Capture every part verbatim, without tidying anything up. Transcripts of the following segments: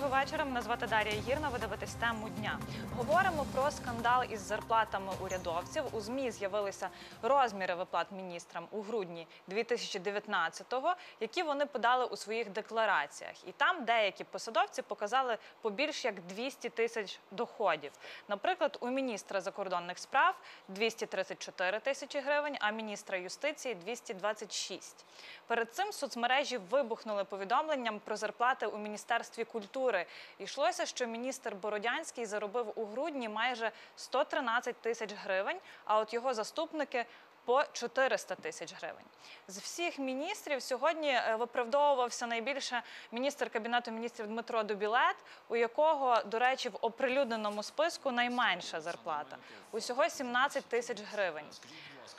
Доброго вечора, мене звати Дарія Гірна, ви дивитесь «Тему дня». Говоримо про скандал із зарплатами урядовців. У ЗМІ з'явилися розміри виплат міністрам у грудні дві тисячі дев'ятнадцятого, які вони подали у своїх деклараціях. І там деякі посадовці показали побільш як двісті тисяч доходів. Наприклад, у міністра закордонних справ двісті тридцять чотири тисячі гривень, а міністра юстиції двісті двадцять шість. Перед цим соцмережі вибухнули повідомленням про зарплати у Міністерстві культури. Йшлося, що міністр Бородянський заробив у грудні майже сто тринадцять тисяч гривень, а от його заступники – по чотириста тисяч гривень. З всіх міністрів сьогодні виправдовувався найбільше міністр Кабінету міністрів Дмитро Дубілет, у якого, до речі, в оприлюдненому списку найменша зарплата – усього сімнадцять тисяч гривень.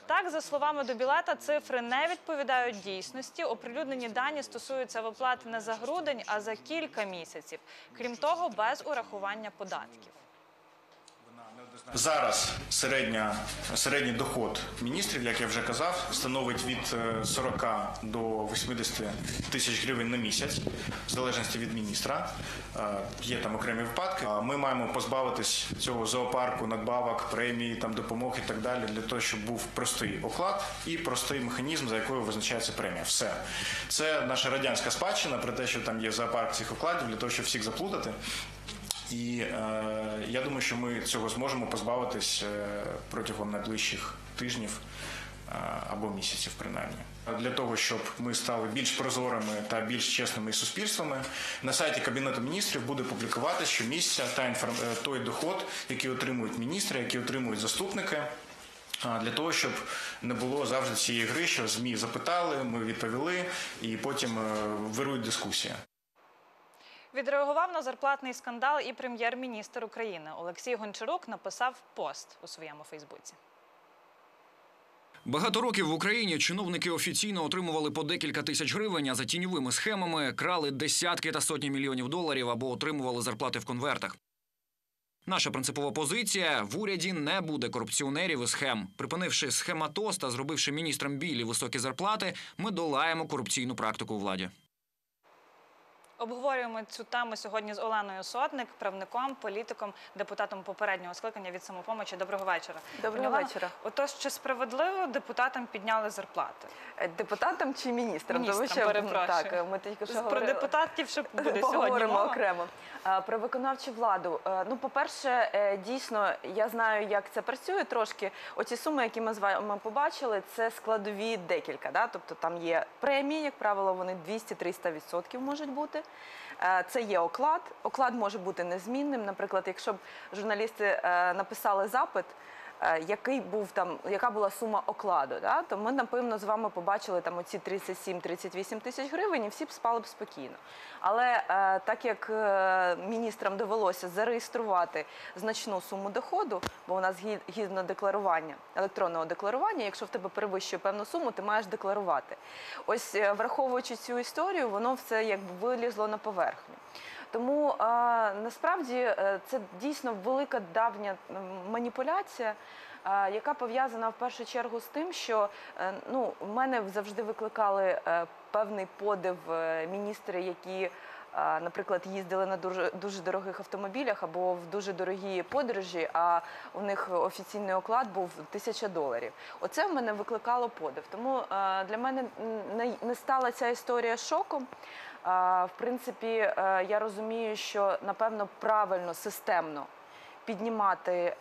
Так, за словами Дубілета, цифри не відповідають дійсності. Оприлюднені дані стосуються виплат не за грудень, а за кілька місяців. Крім того, без урахування податків. Зараз середній доход міністрів, як я вже казав, становить від сорока до восьмидесяти тисяч гривень на місяць, в залежності від міністра. Є там окремі випадки. Ми маємо позбавитись цього зоопарку, надбавок, премій, допомог і так далі, для того, щоб був простий оклад і простий механізм, за якою визначається премія. Все. Це наша радянська спадщина, про те, що там є зоопарк цих окладів, для того, щоб всіх заплутати. І е, я думаю, що ми цього зможемо позбавитись е, протягом найближчих тижнів е, або місяців принаймні. Для того, щоб ми стали більш прозорими та більш чесними із суспільствами, на сайті Кабінету міністрів буде публікувати щомісяця та інформ... той доход, який отримують міністри, який отримують заступники, для того, щоб не було завжди цієї гри, що ЗМІ запитали, ми відповіли і потім е, вирують дискусія. Відреагував на зарплатний скандал і прем'єр-міністр України. Олексій Гончарук написав пост у своєму Фейсбуці. Багато років в Україні чиновники офіційно отримували по декілька тисяч гривень, а за тіньовими схемами крали десятки та сотні мільйонів доларів або отримували зарплати в конвертах. Наша принципова позиція – в уряді не буде корупціонерів і схем. Припинивши схематоз та зробивши міністрам білі високі зарплати, ми долаємо корупційну практику у владі. Обговорюємо цю тему сьогодні з Оленою Сотник, правником, політиком, депутатом попереднього скликання від «Самопомочі». Доброго вечора. Доброго Пані вечора. Отож, чи справедливо депутатам підняли зарплати? Депутатам чи міністрам? Міністрам, що... перепрошую. Так, ми тільки що говорили. Про депутатів ще буде поговоримо сьогодні окремо. Про виконавчу владу. Ну, по-перше, дійсно, я знаю, як це працює трошки. Оці суми, які ми з вами побачили, це складові декілька. Да? Тобто там є премії, як правило, вони двісті-триста відсотків можуть бути. Це є оклад. Оклад може бути незмінним. Наприклад, якщо б журналісти написали запит, який був там, яка була сума окладу, да? То ми, напевно, з вами побачили там оці тридцять сім-тридцять вісім тисяч гривень і всі б спали б спокійно. Але е, так як е, міністрам довелося зареєструвати значну суму доходу, бо у нас згідно декларування, електронного декларування, якщо в тебе перевищує певну суму, ти маєш декларувати. Ось е, враховуючи цю історію, воно все якби вилізло на поверхню. Тому насправді це дійсно велика давня маніпуляція, яка пов'язана в першу чергу з тим, що ну, в мене завжди викликали певний подив міністри, які, наприклад, їздили на дуже, дуже дорогих автомобілях або в дуже дорогі подорожі, а у них офіційний оклад був тисяча доларів. Оце в мене викликало подив. Тому для мене не стала ця історія шоком. В принципі, я розумію, що, напевно, правильно, системно піднімати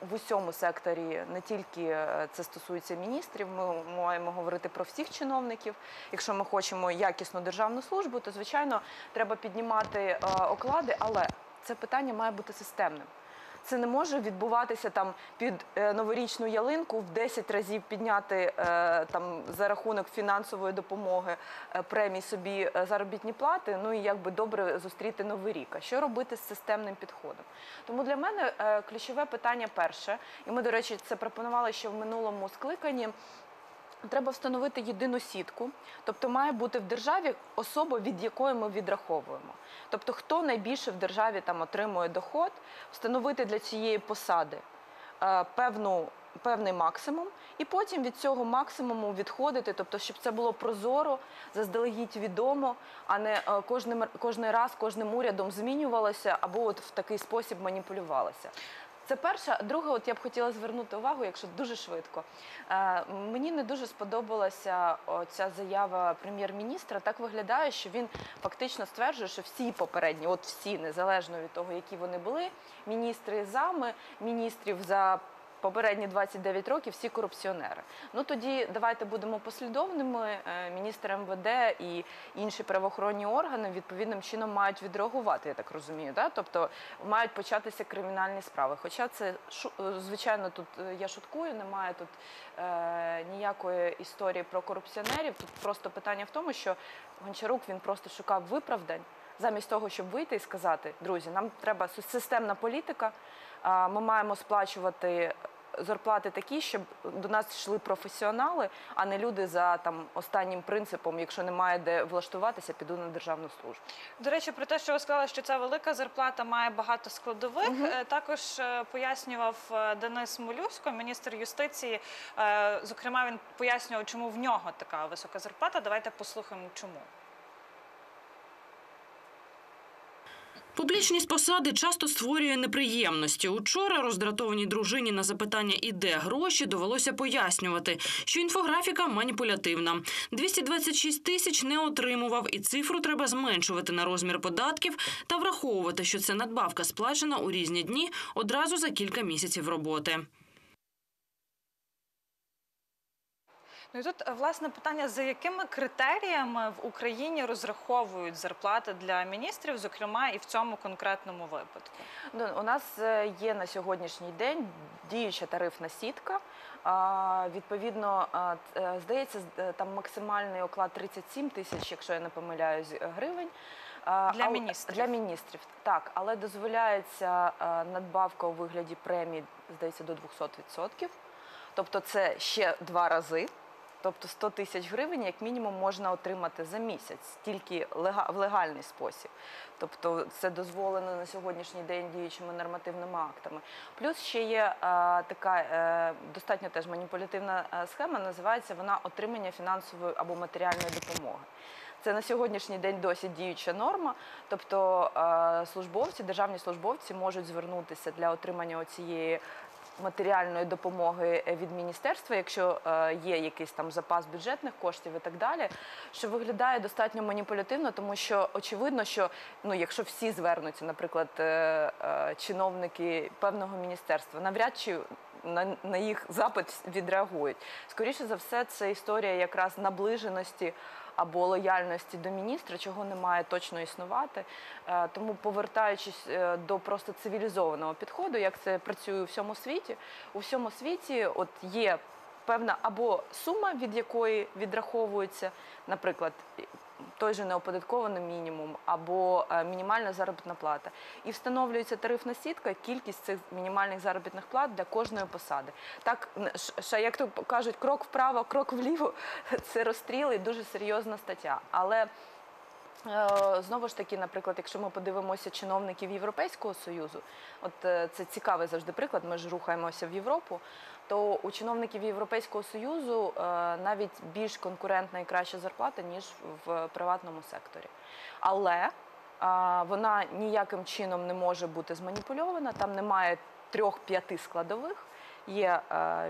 в усьому секторі, не тільки це стосується міністрів, ми маємо говорити про всіх чиновників. Якщо ми хочемо якісну державну службу, то, звичайно, треба піднімати оклади, але це питання має бути системним. Це не може відбуватися там під новорічну ялинку в десять разів підняти там за рахунок фінансової допомоги премій собі заробітні плати, ну і якби добре зустріти новий рік. А що робити з системним підходом? Тому для мене ключове питання перше, і ми, до речі, це пропонували ще в минулому скликанні, треба встановити єдину сітку, тобто має бути в державі особа, від якої ми відраховуємо. Тобто хто найбільше в державі там отримує доход, встановити для цієї посади е, певну певний максимум, і потім від цього максимуму відходити, тобто, щоб це було прозоро, заздалегідь відомо, а не кожен раз, кожним урядом змінювалося або в такий спосіб маніпулювалося. Це перше. Друге, я б хотіла звернути увагу, якщо дуже швидко. Мені не дуже сподобалася ця заява прем'єр-міністра. Так виглядає, що він фактично стверджує, що всі попередні, от всі, незалежно від того, які вони були, міністри і зами, міністрів за попередні двадцять дев'ять років, всі корупціонери. Ну тоді давайте будемо послідовними, міністр МВД і інші правоохоронні органи відповідним чином мають відреагувати, я так розумію, тобто мають початися кримінальні справи. Хоча це, звичайно, тут я шуткую, немає тут ніякої історії про корупціонерів, тут просто питання в тому, що Гончарук, він просто шукав виправдань, замість того, щоб вийти і сказати: друзі, нам треба системна політика, ми маємо сплачувати зарплати такі, щоб до нас йшли професіонали, а не люди за останнім принципом: якщо немає де влаштуватися, піду на державну службу. До речі, про те, що ви сказали, що ця велика зарплата має багато складових, також пояснював Денис Малюська, міністр юстиції. Зокрема, він пояснював, чому в нього така висока зарплата. Давайте послухаємо, чому. Публічність посади часто створює неприємності. Учора роздратованій дружині на запитання «і де гроші» довелося пояснювати, що інфографіка маніпулятивна. двісті двадцять шість тисяч не отримував, і цифру треба зменшувати на розмір податків та враховувати, що це надбавка сплачена у різні дні одразу за кілька місяців роботи. Ну і тут, власне, питання, за якими критеріями в Україні розраховують зарплати для міністрів, зокрема, і в цьому конкретному випадку? У нас є на сьогоднішній день діюча тарифна сітка. Відповідно, здається, там максимальний оклад тридцять сім тисяч, якщо я не помиляюсь, гривень. Для міністрів? Для міністрів, так. Але дозволяється надбавка у вигляді премії, здається, до двохсот відсотків. Тобто це ще два рази. Тобто сто тисяч гривень як мінімум можна отримати за місяць, тільки в легальний спосіб. Тобто це дозволено на сьогоднішній день діючими нормативними актами. Плюс ще є така достатньо теж маніпулятивна схема, називається вона «отримання фінансової або матеріальної допомоги». Це на сьогоднішній день досі діюча норма, тобто службовці, державні службовці можуть звернутися для отримання цієї матеріальної допомоги від міністерства, якщо є якийсь там запас бюджетних коштів і так далі, що виглядає достатньо маніпулятивно, тому що очевидно, що якщо всі звернуться, наприклад, чиновники певного міністерства, навряд чи на їх запит відреагують. Скоріше за все, це історія якраз наближеності або лояльності до міністра, чого не має точно існувати. Тому, повертаючись до просто цивілізованого підходу, як це працює у всьому світі, у всьому світі є певна або сума, від якої відраховується, наприклад, той же неоподаткований мінімум або мінімальна заробітна плата. І встановлюється тарифна сітка, кількість цих мінімальних заробітних плат для кожної посади. Так, як то кажуть, крок вправо, крок вліво – це розстріл і дуже серйозна стаття. Але, знову ж таки, наприклад, якщо ми подивимося чиновників Європейського Союзу, от це цікавий завжди приклад, ми ж рухаємося в Європу, то у чиновників Європейського Союзу навіть більш конкурентна і краща зарплата, ніж в приватному секторі. Але вона ніяким чином не може бути зманіпульована, там немає трьох-п'яти складових. Є,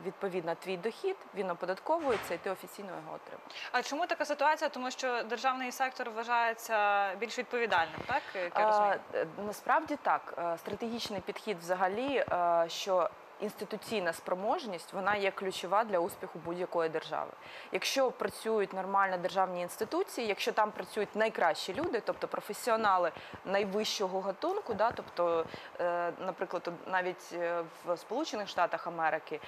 відповідно, твій дохід, він оподатковується, і ти офіційно його отримуєш. А чому така ситуація? Тому що державний сектор вважається більш відповідальним, так? Насправді так. Стратегічний підхід взагалі, що інституційна спроможність, вона є ключова для успіху будь-якої держави. Якщо працюють нормально державні інституції, якщо там працюють найкращі люди, тобто професіонали найвищого гатунку, тобто, наприклад, навіть в Сполучених Штатах Америки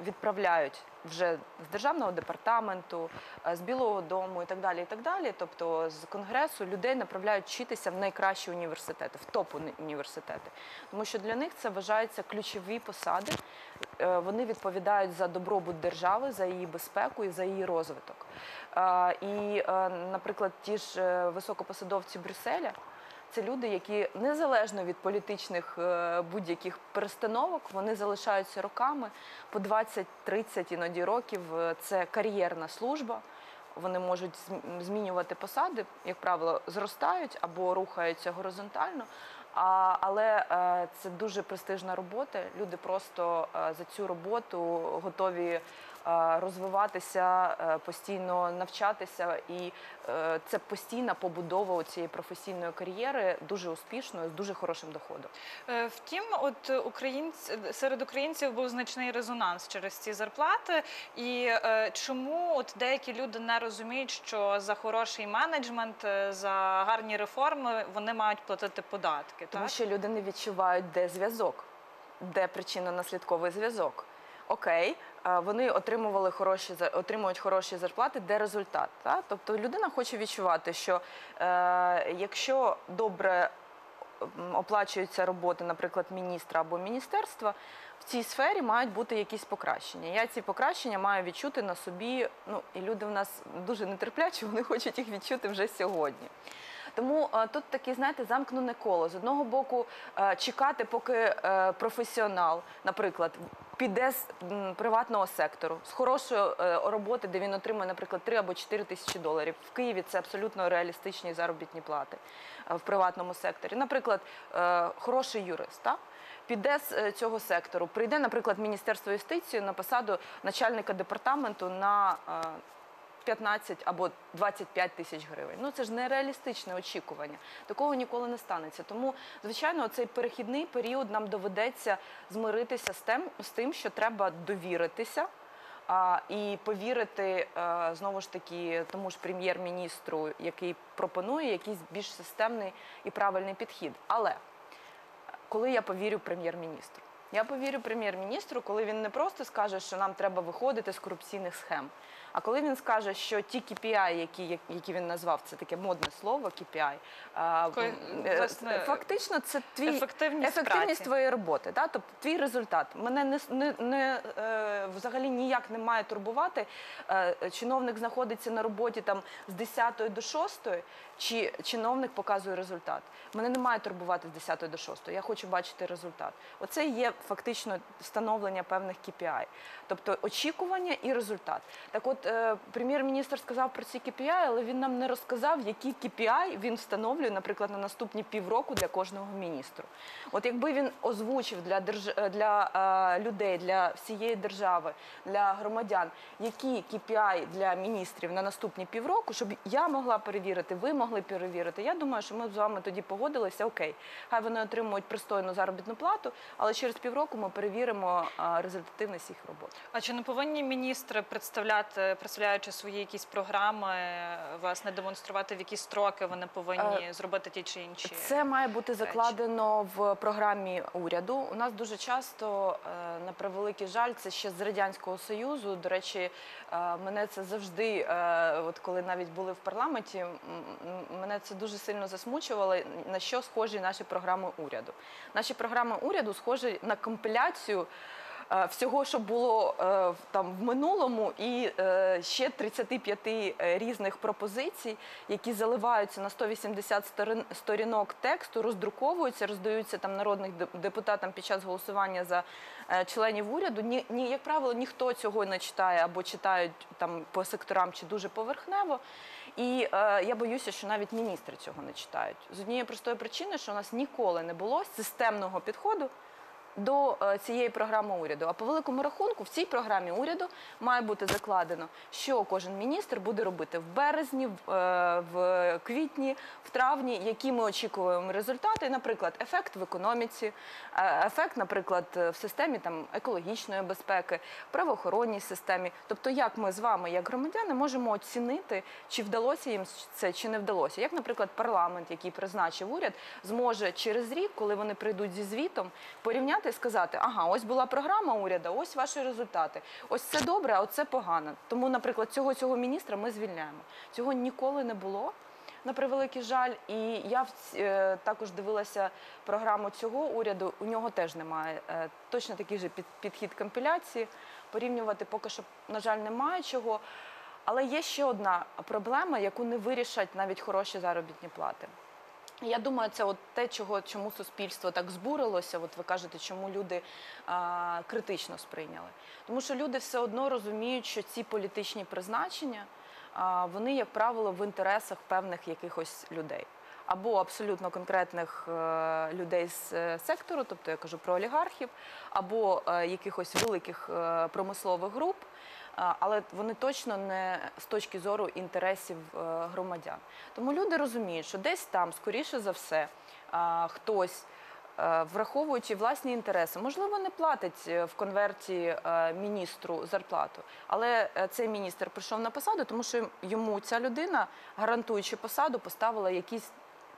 відправляють вже з Державного департаменту, з Білого дому і так далі, і так далі, тобто з Конгресу людей направляють вчитися в найкращі університети, в топ-університети. Тому що для них це вважаються ключові посади, вони відповідають за добробут держави, за її безпеку і за її розвиток. І, наприклад, ті ж високопосадовці Брюсселя, це люди, які незалежно від політичних будь-яких перестановок, вони залишаються роками, по двадцять-тридцять іноді років. Це кар'єрна служба, вони можуть змінювати посади, як правило, зростають або рухаються горизонтально. Але це дуже престижна робота, люди просто за цю роботу готові розвиватися, постійно навчатися, і це постійна побудова цієї професійної кар'єри, дуже успішною, з дуже хорошим доходом. Втім, от українці, серед українців був значний резонанс через ці зарплати, і чому от деякі люди не розуміють, що за хороший менеджмент, за гарні реформи вони мають платити податки? Тому так? що люди не відчувають, де зв'язок, де причинно-наслідковий зв'язок. Окей, вони отримували хороші, отримують хороші зарплати, де результат. Так? Тобто людина хоче відчувати, що е, якщо добре оплачуються роботи, наприклад, міністра або міністерства, в цій сфері мають бути якісь покращення. Я ці покращення маю відчути на собі, ну, і люди в нас дуже нетерплячі, вони хочуть їх відчути вже сьогодні. Тому тут таке, знаєте, замкнене коло. З одного боку, чекати, поки професіонал, наприклад, піде з приватного сектору, з хорошої роботи, де він отримує, наприклад, три або чотири тисячі доларів. В Києві це абсолютно реалістичні заробітні плати в приватному секторі. Наприклад, хороший юрист, так? Піде з цього сектору, прийде, наприклад, Міністерство юстиції на посаду начальника департаменту на п'ятнадцять або двадцять п'ять тисяч гривень. Ну, це ж нереалістичне очікування. Такого ніколи не станеться. Тому, звичайно, цей перехідний період нам доведеться змиритися з тим, з тим, що треба довіритися а, і повірити, а, знову ж таки, тому ж прем'єр-міністру, який пропонує якийсь більш системний і правильний підхід. Але коли я повірю прем'єр-міністру? Я повірю прем'єр-міністру, коли він не просто скаже, що нам треба виходити з корупційних схем, а коли він скаже, що ті кей пі ай, які, які він назвав, це таке модне слово, кей пі ай, Кой, власне, фактично це твій, ефективність, ефективність твоєї роботи, да? Тобто твій результат. Мене не, не, не, взагалі ніяк не має турбувати, чиновник знаходиться на роботі там, з десятої до шостої, чи чиновник показує результат. Мене не має турбувати з десятої до шостої, я хочу бачити результат. Оце є фактично встановлення певних кей пі ай. Тобто очікування і результат. Так от, е, прем'єр-міністр сказав про ці кей пі ай, але він нам не розказав, які кей пі ай він встановлює, наприклад, на наступні півроку для кожного міністра. От якби він озвучив для, держ... для е, людей, для всієї держави, для громадян, які кей пі ай для міністрів на наступні півроку, щоб я могла перевірити, ви могли перевірити, я думаю, що ми з вами тоді погодилися, окей, хай вони отримують пристойну заробітну плату, але через півроку ми перевіримо результативність їх роботи. А чи не повинні міністри, представляти, представляючи свої якісь програми, власне, демонструвати, в які строки вони повинні зробити ті чи інші? Це має бути закладено в програмі уряду. У нас дуже часто, на превеликий жаль, це ще з Радянського Союзу. До речі, мене це завжди, от коли навіть були в парламенті, мене це дуже сильно засмучувало, на що схожі наші програми уряду. Наші програми уряду схожі на компіляцію е, всього, що було е, там, в минулому, і е, ще тридцять п'ять різних пропозицій, які заливаються на сто вісімдесят сторін, сторінок тексту, роздруковуються, роздаються там, народним депутатам під час голосування за е, членів уряду. Ні, ні, як правило, ніхто цього не читає або читають там, по секторам чи дуже поверхнево. І е, я боюся, що навіть міністри цього не читають. З однієї простої причини, що у нас ніколи не було системного підходу до цієї програми уряду. А по великому рахунку в цій програмі уряду має бути закладено, що кожен міністр буде робити в березні, в квітні, в травні, які ми очікуємо результати, наприклад, ефект в економіці, ефект, наприклад, в системі там, екологічної безпеки, правоохоронній системі. Тобто, як ми з вами, як громадяни, можемо оцінити, чи вдалося їм це, чи не вдалося. Як, наприклад, парламент, який призначив уряд, зможе через рік, коли вони прийдуть зі звітом, порівняти і сказати, ага, ось була програма уряду, ось ваші результати, ось це добре, а оце погано. Тому, наприклад, цього цього міністра ми звільняємо. Цього ніколи не було, на превеликий жаль, і я е, також дивилася програму цього уряду, у нього теж немає е, точно такий же під, підхід компіляції, порівнювати поки що, на жаль, немає чого. Але є ще одна проблема, яку не вирішать навіть хороші заробітні плати. Я думаю, це от те, чого, чому суспільство так збурилося, от ви кажете, чому люди а, критично сприйняли. Тому що люди все одно розуміють, що ці політичні призначення, а, вони, як правило, в інтересах певних якихось людей. Або абсолютно конкретних е, людей з е, сектору, тобто я кажу про олігархів, або е, якихось великих е, промислових груп, е, але вони точно не з точки зору інтересів е, громадян. Тому люди розуміють, що десь там, скоріше за все, е, хтось, е, враховуючи власні інтереси, можливо, не платить в конверті е, міністру зарплату, але цей міністр прийшов на посаду, тому що йому ця людина, гарантуючи посаду, поставила якісь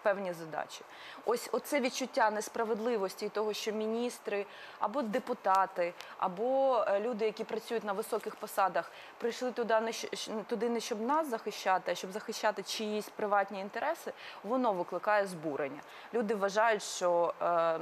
певні задачі. Ось оце відчуття несправедливості і того, що міністри або депутати, або люди, які працюють на високих посадах, прийшли туди не, туди не щоб нас захищати, а щоб захищати чиїсь приватні інтереси, воно викликає збурення. Люди вважають, що е,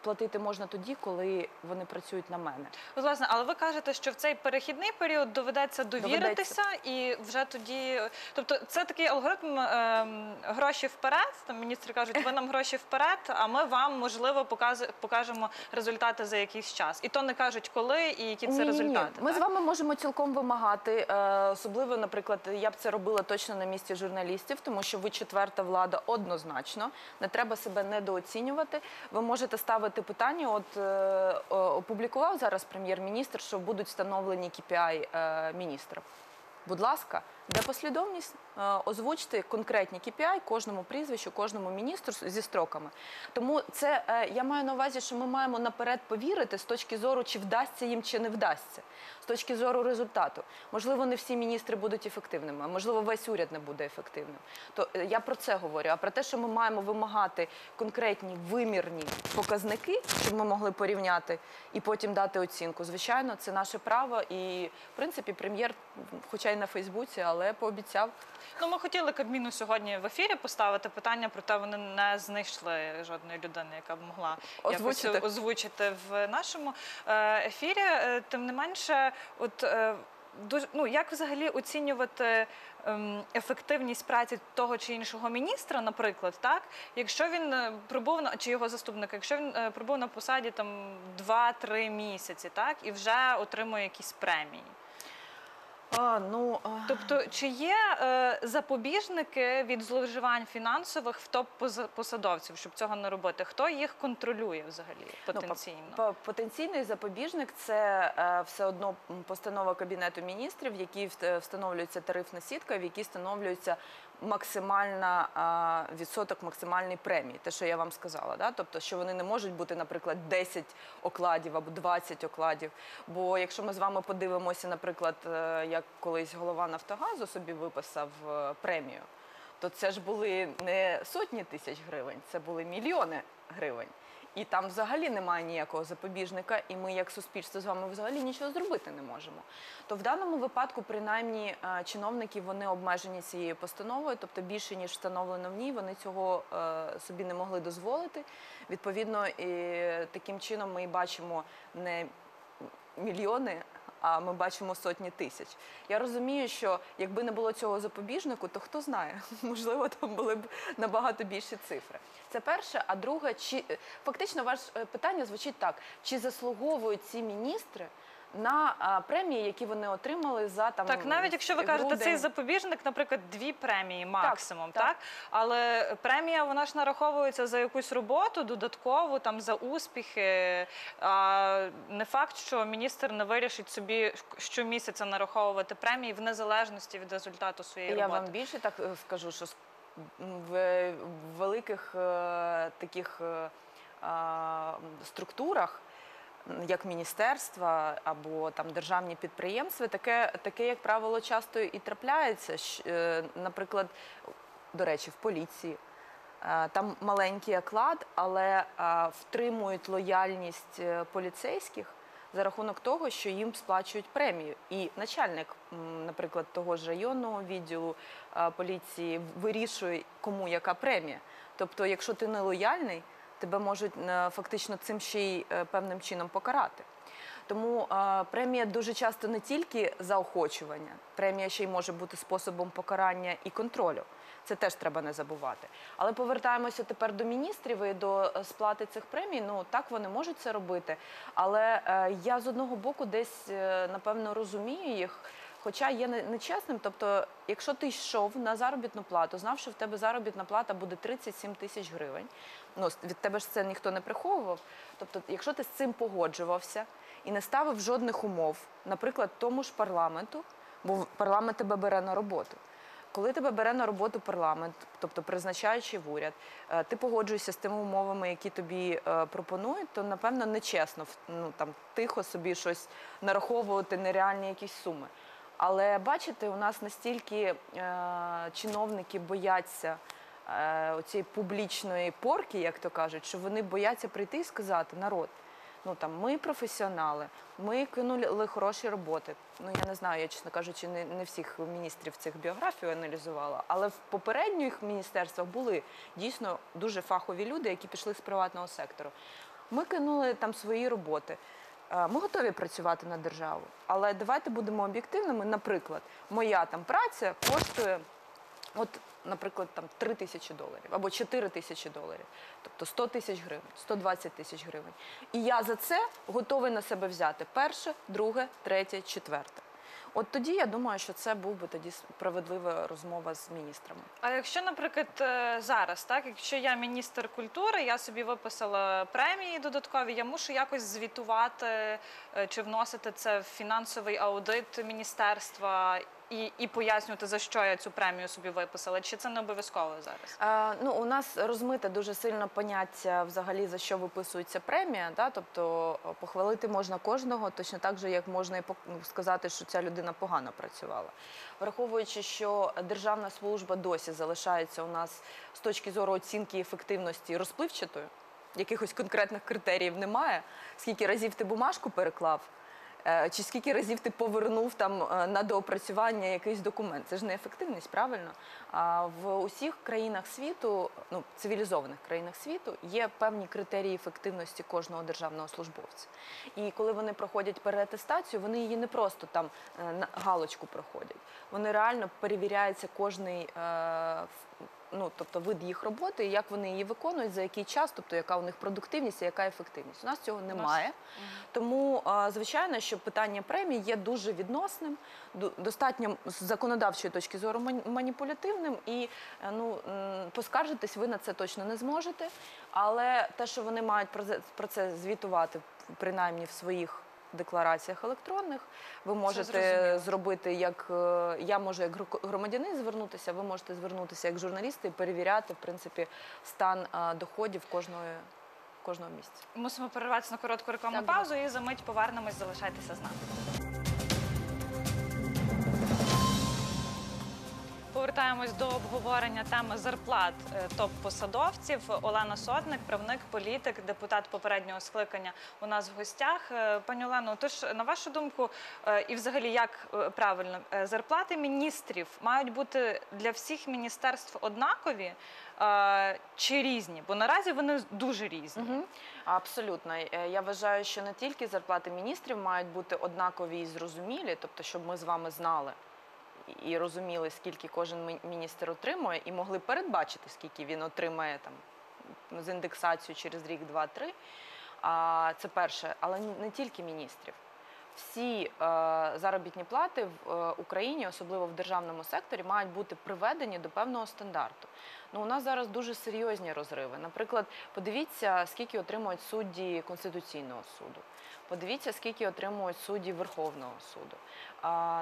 платити можна тоді, коли вони працюють на мене. Власне, але ви кажете, що в цей перехідний період доведеться довіритися, доведеться. І вже тоді... Тобто це такий алгоритм е, гроші вперед, там міністри кажуть, ви нам гроші вперед, а ми вам, можливо, показ... покажемо результати за якийсь час. І то не кажуть, коли і які це ні, результати. Ні. Ми так? з вами можемо цілком вимагати, е, особливо, наприклад, я б це робила точно на місці журналістів, тому що ви четверта влада однозначно, не треба себе недооцінювати, ви можете ставити питання, от е, опублікував зараз прем'єр-міністр, що будуть встановлені кей пі ай е, міністрів. Будь ласка, де послідовність? Е, озвучте конкретні кей пі ай кожному прізвищу, кожному міністру зі строками. Тому це, е, я маю на увазі, що ми маємо наперед повірити з точки зору, чи вдасться їм, чи не вдасться. З точки зору результату. Можливо, не всі міністри будуть ефективними, можливо, весь уряд не буде ефективним. То я про це говорю, а про те, що ми маємо вимагати конкретні вимірні показники, щоб ми могли порівняти і потім дати оцінку. Звичайно, це наше право і, в принципі, прем'єр, хоча й на Фейсбуці, але пообіцяв. Ну, ми хотіли Кабміну сьогодні в ефірі поставити питання, проте вони не знайшли жодної людини, яка б могла озвучити, якось озвучити в нашому ефірі. Тим не менше, От, ну, як взагалі оцінювати ефективність праці того чи іншого міністра, наприклад, так? Якщо він пробув, чи його заступника, якщо він пробув на посаді там два-три місяці, так? І вже отримує якісь премії? А, ну... Тобто, чи є е, запобіжники від зловживань фінансових в топ-посадовців, щоб цього не робити? Хто їх контролює взагалі потенційно? Ну, потенційний запобіжник – це е, все одно постанова Кабінету міністрів, в якій встановлюється тарифна сітка, в якій встановлюється максимальна, е, відсоток максимальної премії, те, що я вам сказала. Да? Тобто, що вони не можуть бути, наприклад, десять окладів або двадцять окладів. Бо якщо ми з вами подивимося, наприклад, е, як колись голова «Нафтогазу» собі виписав премію, то це ж були не сотні тисяч гривень, це були мільйони гривень. І там взагалі немає ніякого запобіжника, і ми як суспільство з вами взагалі нічого зробити не можемо. То в даному випадку, принаймні, чиновники, вони обмежені цією постановою, тобто більше, ніж встановлено в ній, вони цього собі не могли дозволити. Відповідно, і таким чином ми і бачимо не мільйони, а ми бачимо сотні тисяч. Я розумію, що якби не було цього запобіжнику, то хто знає, можливо, там були б набагато більші цифри. Це перше. А друге, чи... фактично ваше питання звучить так, чи заслуговують ці міністри на а, премії, які вони отримали за там так, навіть якщо ви кажете, грудень. Цей запобіжник, наприклад, дві премії максимум, так, так? так? Але премія, вона ж нараховується за якусь роботу додаткову, там, за успіхи. А не факт, що міністр не вирішить собі щомісяця нараховувати премії в незалежності від результату своєї роботи. Я вам більше так скажу, що в великих е, таких е, структурах, як міністерства або там державні підприємства, таке, таке, як правило, часто і трапляється. Наприклад, до речі, в поліції. Там маленький оклад, але втримують лояльність поліцейських за рахунок того, що їм сплачують премію. І начальник, наприклад, того ж районного відділу поліції вирішує, кому яка премія. Тобто, якщо ти нелояльний, тебе можуть фактично цим ще й певним чином покарати. Тому премія дуже часто не тільки заохочування, премія ще й може бути способом покарання і контролю. Це теж треба не забувати. Але повертаємося тепер до міністрів і до сплати цих премій. Ну, так, вони можуть це робити, але я з одного боку десь, напевно, розумію їх, хоча є нечесним. Тобто, якщо ти йшов на заробітну плату, знав, що в тебе заробітна плата буде тридцять сім тисяч гривень, ну, від тебе ж це ніхто не приховував, тобто, якщо ти з цим погоджувався і не ставив жодних умов, наприклад, тому ж парламенту, бо парламент тебе бере на роботу. Коли тебе бере на роботу парламент, тобто призначаючи в уряд, ти погоджуєшся з тими умовами, які тобі пропонують, то, напевно, нечесно тихо собі щось нараховувати, нереальні якісь суми. Але, бачите, у нас настільки чиновники бояться цієї публічної порки, як то кажуть, що вони бояться прийти і сказати: народ, ми професіонали, ми кинули хороші роботи. Я не знаю, я, чесно кажучи, не всіх міністрів цих біографію аналізувала, але в попередніх міністерствах були дійсно дуже фахові люди, які пішли з приватного сектору. Ми кинули там свої роботи. Ми готові працювати на державу, але давайте будемо об'єктивними. Наприклад, моя там праця коштує, от, наприклад, три тисячі доларів або чотири тисячі доларів, тобто сто тисяч гривень, сто двадцять тисяч гривень. І я за це готовий на себе взяти перше, друге, третє, четверте. От тоді, я думаю, що це був би тоді справедлива розмова з міністрами. А якщо, наприклад, зараз, так, якщо я міністр культури, я собі виписала премії додаткові, я мушу якось звітувати чи вносити це в фінансовий аудит міністерства І, і пояснювати, за що я цю премію собі виписала? Чи це не обов'язково зараз? Е, ну, у нас розмите дуже сильно поняття взагалі, за що виписується премія. Да? Тобто похвалити можна кожного, точно так же, як можна і сказати, що ця людина погано працювала. Враховуючи, що державна служба досі залишається у нас з точки зору оцінки ефективності розпливчатою, якихось конкретних критеріїв немає, скільки разів ти бумажку переклав, чи скільки разів ти повернув там на доопрацювання якийсь документ. Це ж не ефективність, правильно? В усіх країнах світу, ну, цивілізованих країнах світу, є певні критерії ефективності кожного державного службовця. І коли вони проходять переатестацію, вони її не просто там галочку проходять. Вони реально перевіряються кожний, ну, тобто вид їх роботи, як вони її виконують, за який час, тобто яка у них продуктивність і яка ефективність. У нас цього немає. Тому, звичайно, що питання премій є дуже відносним, достатньо з законодавчої точки зору маніпулятивним, і поскаржитись ви на це точно не зможете, але те, що вони мають про це звітувати, принаймні в своїх деклараціях електронних, ви можете зробити, як я можу як громадянин звернутися, ви можете звернутися як журналісти і перевіряти, в принципі, стан доходів кожної кожного місця. Мусимо перерватися на коротку рекламну паузу і за мить повернемось, залишайтеся з нами. Повертаємось до обговорення теми зарплат топ-посадовців. Олена Сотник, правник, політик, депутат попереднього скликання у нас в гостях. Пані Олено, тож, на вашу думку, і взагалі, як правильно, зарплати міністрів мають бути для всіх міністерств однакові чи різні? Бо наразі вони дуже різні. Абсолютно. Я вважаю, що не тільки зарплати міністрів мають бути однакові і зрозумілі, тобто, щоб ми з вами знали і розуміли, скільки кожен міністр отримує, і могли передбачити, скільки він отримає з індексацією через рік, два, три. Це перше. Але не тільки міністрів. Всі заробітні плати в Україні, особливо в державному секторі, мають бути приведені до певного стандарту. У нас зараз дуже серйозні розриви. Наприклад, подивіться, скільки отримують судді Конституційного суду. Подивіться, скільки отримують судді Верховного суду.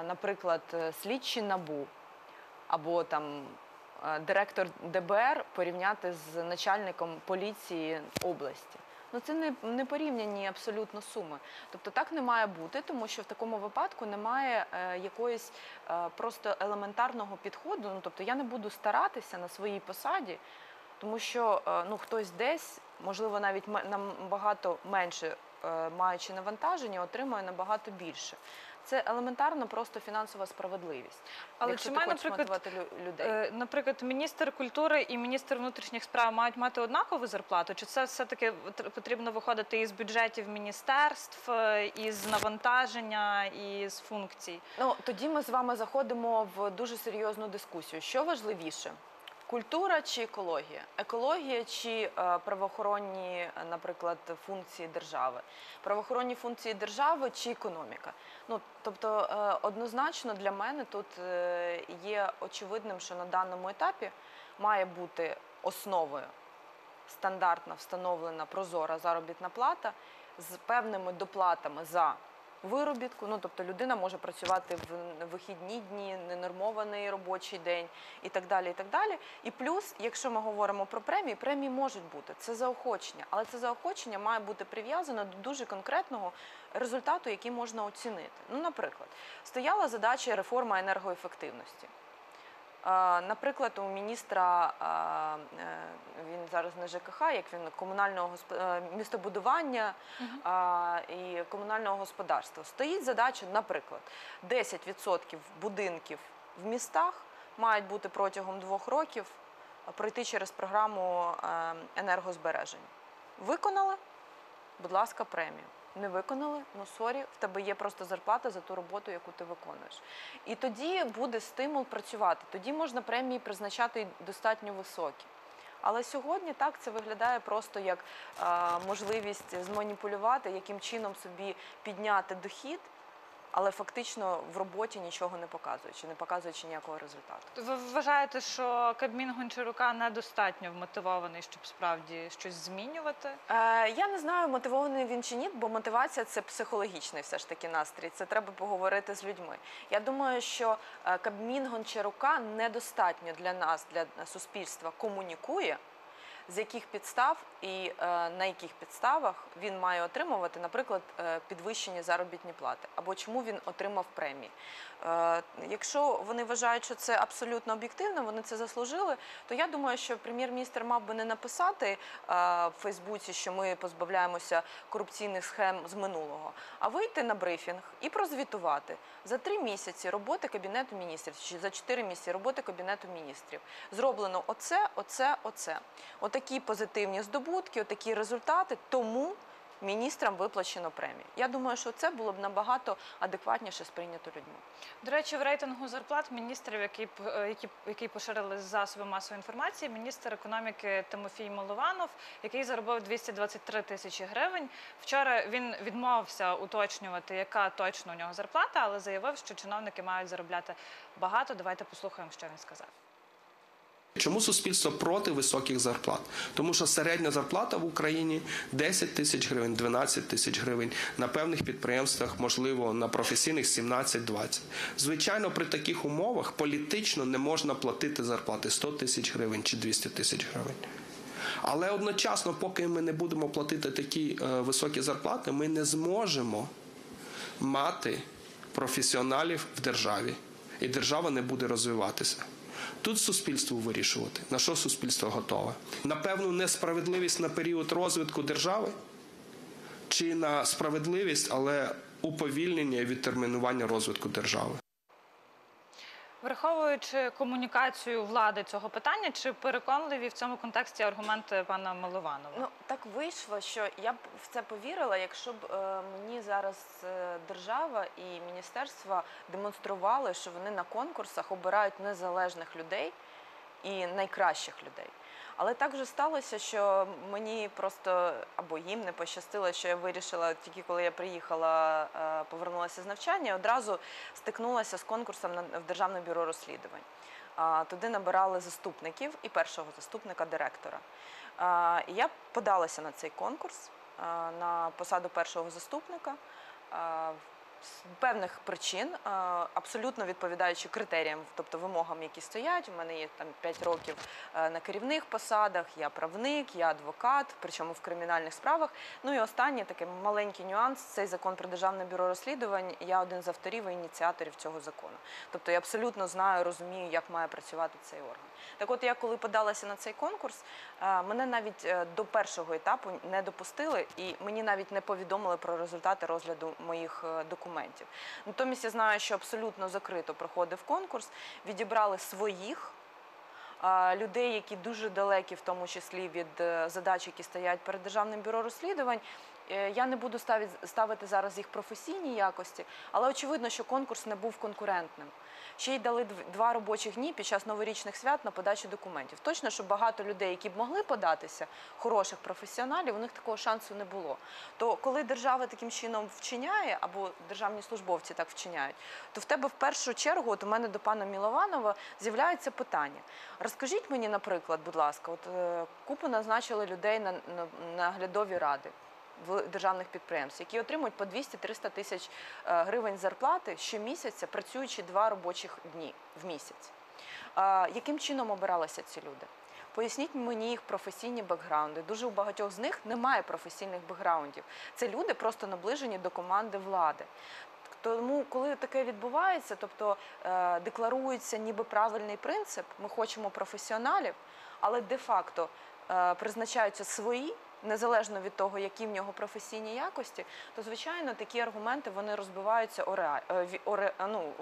Наприклад, слідчі НАБУ або директор де бе ер порівняти з начальником поліції області. Це не порівняні абсолютно суми. Тобто так не має бути, тому що в такому випадку немає якоїсь просто елементарного підходу. Тобто я не буду старатися на своїй посаді, тому що хтось десь, можливо, навіть набагато менше маючи навантаження, отримує набагато більше. Це елементарно просто фінансова справедливість. Але якщо чи має, наприклад, людей? Наприклад, міністр культури і міністр внутрішніх справ мають мати однакову зарплату? Чи це все-таки потрібно виходити із бюджетів міністерств, із навантаження, із функцій? Ну, тоді ми з вами заходимо в дуже серйозну дискусію. Що важливіше? Культура чи екологія? Екологія чи е, правоохоронні, наприклад, функції держави? Правоохоронні функції держави чи економіка? Ну, тобто, е, однозначно для мене тут е, є очевидним, що на даному етапі має бути основою стандартна, встановлена, прозора заробітна плата з певними доплатами за виробітку, ну, тобто людина може працювати в вихідні дні, ненормований робочий день і так далі, і так далі. І плюс, якщо ми говоримо про премії, премії можуть бути, це заохочення, але це заохочення має бути прив'язано до дуже конкретного результату, який можна оцінити. Ну, наприклад, стояла задача реформи енергоефективності. Наприклад, у міністра, він зараз не ЖКХ, як він, комунального містобудування і комунального господарства, стоїть задача, наприклад, десять відсотків будинків в містах мають бути протягом двох років пройти через програму енергозбереження. Виконали? Будь ласка, премію. Не виконали, ну сорі, в тебе є просто зарплата за ту роботу, яку ти виконуєш. І тоді буде стимул працювати, тоді можна премії призначати достатньо високі. Але сьогодні так це виглядає просто як е, можливість зманіпулювати, яким чином собі підняти дохід, але фактично в роботі нічого не показуючи, не показуючи ніякого результату. Ви вважаєте, що Кабмін Гончарука недостатньо вмотивований, щоб справді щось змінювати? Е, я не знаю, мотивований він чи ні, бо мотивація – це психологічний все ж таки настрій, це треба поговорити з людьми. Я думаю, що Кабмін Гончарука недостатньо для нас, для суспільства, комунікує, з яких підстав і е, на яких підставах він має отримувати, наприклад, е, підвищені заробітні плати, або чому він отримав премії. Е, якщо вони вважають, що це абсолютно об'єктивно, вони це заслужили, то я думаю, що прем'єр-міністр мав би не написати е, в Фейсбуці, що ми позбавляємося корупційних схем з минулого, а вийти на брифінг і прозвітувати за три місяці роботи Кабінету міністрів, чи за чотири місяці роботи Кабінету міністрів. Зроблено оце, оце, оце. Отакі позитивні здобутки, отакі результати, тому міністрам виплачено премії. Я думаю, що це було б набагато адекватніше сприйнято людьми. До речі, в рейтингу зарплат міністрів, які, які, які поширили засоби масової інформації, міністр економіки Тимофій Милованов, який заробив двісті двадцять три тисячі гривень. Вчора він відмовився уточнювати, яка точно у нього зарплата, але заявив, що чиновники мають заробляти багато. Давайте послухаємо, що він сказав. Чому суспільство проти високих зарплат? Тому що середня зарплата в Україні десять тисяч гривень, дванадцять тисяч гривень, на певних підприємствах, можливо, на професійних сімнадцять-двадцять. Звичайно, при таких умовах політично не можна платити зарплати сто тисяч гривень чи двісті тисяч гривень. Але одночасно, поки ми не будемо платити такі е, високі зарплати, ми не зможемо мати професіоналів в державі. І держава не буде розвиватися. Тут суспільству вирішувати, на що суспільство готове. На певну несправедливість на період розвитку держави чи на справедливість, але уповільнення і відтермінування розвитку держави. Враховуючи комунікацію влади цього питання, чи переконливі в цьому контексті аргументи пана Милованова? Ну, так вийшло, що я б в це повірила, якщо б е, мені зараз е, держава і міністерства демонстрували, що вони на конкурсах обирають незалежних людей і найкращих людей. Але так же сталося, що мені просто, або їм не пощастило, що я вирішила, тільки коли я приїхала, повернулася з навчання, одразу стикнулася з конкурсом в Державне бюро розслідувань. Туди набирали заступників і першого заступника директора. Я подалася на цей конкурс, на посаду першого заступника. з певних причин, абсолютно відповідаючи критеріям, тобто вимогам, які стоять. У мене є там п'ять років на керівних посадах, я правник, я адвокат, причому в кримінальних справах. Ну і останній такий маленький нюанс – цей закон про Державне бюро розслідувань. Я один з авторів і ініціаторів цього закону. Тобто я абсолютно знаю, розумію, як має працювати цей орган. Так от я коли подалася на цей конкурс, мене навіть до першого етапу не допустили і мені навіть не повідомили про результати розгляду моїх документів. Натомість я знаю, що абсолютно закрито проходив конкурс, відібрали своїх людей, які дуже далекі, в тому числі від задач, які стоять перед Державним бюро розслідувань. Я не буду ставити зараз їх професійні якості, але очевидно, що конкурс не був конкурентним. Ще й дали два робочі дні під час новорічних свят на подачу документів. Точно, що багато людей, які б могли податися, хороших професіоналів, у них такого шансу не було. То коли держава таким чином вчиняє, або державні службовці так вчиняють, то в тебе в першу чергу, от у мене до пана Милованова, з'являється питання. Розкажіть мені, наприклад, будь ласка, купу назначили людей на наглядові ради державних підприємств, які отримують по двісті-триста тисяч гривень зарплати щомісяця, працюючи два робочих дні в місяць. Яким чином обиралися ці люди? Поясніть мені їх професійні бекграунди. Дуже у багатьох з них немає професійних бекграундів. Це люди просто наближені до команди влади. Тому, коли таке відбувається, тобто декларується ніби правильний принцип, ми хочемо професіоналів, але де-факто призначаються свої, незалежно від того, які в нього професійні якості, то, звичайно, такі аргументи, вони розбиваються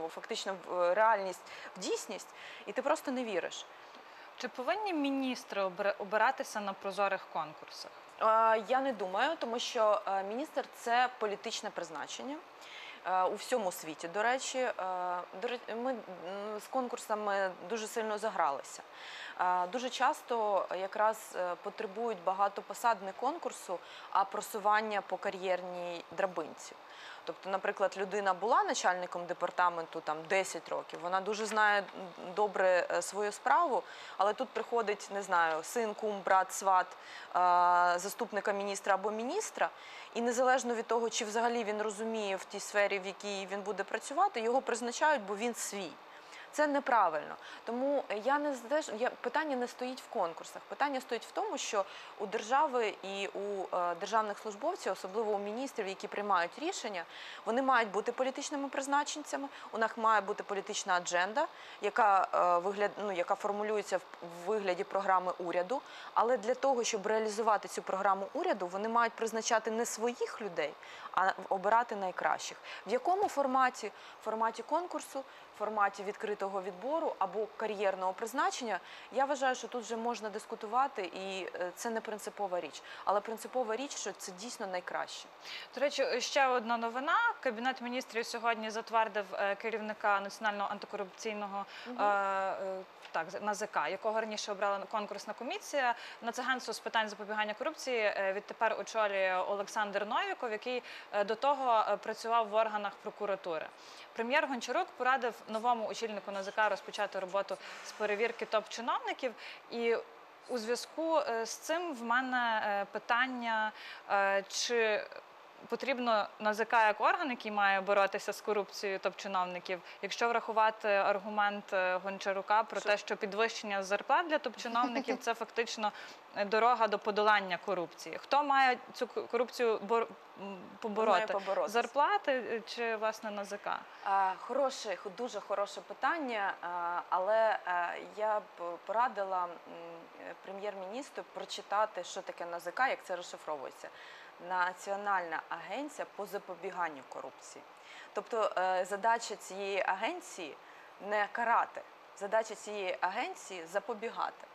фактично в реальність, в дійсність, і ти просто не віриш. Чи повинні міністри обиратися на прозорих конкурсах? Я не думаю, тому що міністр – це політичне призначення. У всьому світі, до речі, ми з конкурсами дуже сильно загралися. Дуже часто якраз потребують багато посад не конкурсу, а просування по кар'єрній драбинці. Тобто, наприклад, людина була начальником департаменту десять років, вона дуже знає добре свою справу, але тут приходить, не знаю, син, кум, брат, сват, заступника міністра або міністра, і незалежно від того, чи взагалі він розуміє в тій сфері, в якій він буде працювати, його призначають, бо він свій. Це неправильно. Тому питання не стоїть в конкурсах. Питання стоїть в тому, що у держави і у державних службовців, особливо у міністрів, які приймають рішення, вони мають бути політичними призначенцями, у них має бути політична адженда, яка формулюється в вигляді програми уряду. Але для того, щоб реалізувати цю програму уряду, вони мають призначати не своїх людей, а обирати найкращих. В якому форматі? В форматі конкурсу, в форматі відкритого відбору або кар'єрного призначення, я вважаю, що тут вже можна дискутувати, і це не принципова річ. Але принципова річ, що це дійсно найкраще. До речі, ще одна новина. Кабінет міністрів сьогодні затвердив керівника Національного антикорупційного НАЗК, якого раніше обрала конкурсна комісія. Нацагентство з питань запобігання корупції відтепер очолює Олександр Новіков, який до того працював в органах прокуратури. Прем'єр Гончарук порадив новому очільнику НАЗК розпочати роботу з перевірки топ-чиновників. І у зв'язку з цим в мене питання, чи потрібно НАЗК як орган, який має боротися з корупцією топ-чиновників, якщо врахувати аргумент Гончарука про те, що підвищення зарплат для топ-чиновників – це фактично дорога до подолання корупції. Хто має цю корупцію побороти? Зарплати чи, власне, НАЗК? Хороше, дуже хороше питання, але я б порадила прем'єр-міністру прочитати, що таке НАЗК, як це розшифровується. Національна агенція по запобіганню корупції. Тобто задача цієї агенції не карати, задача цієї агенції запобігати.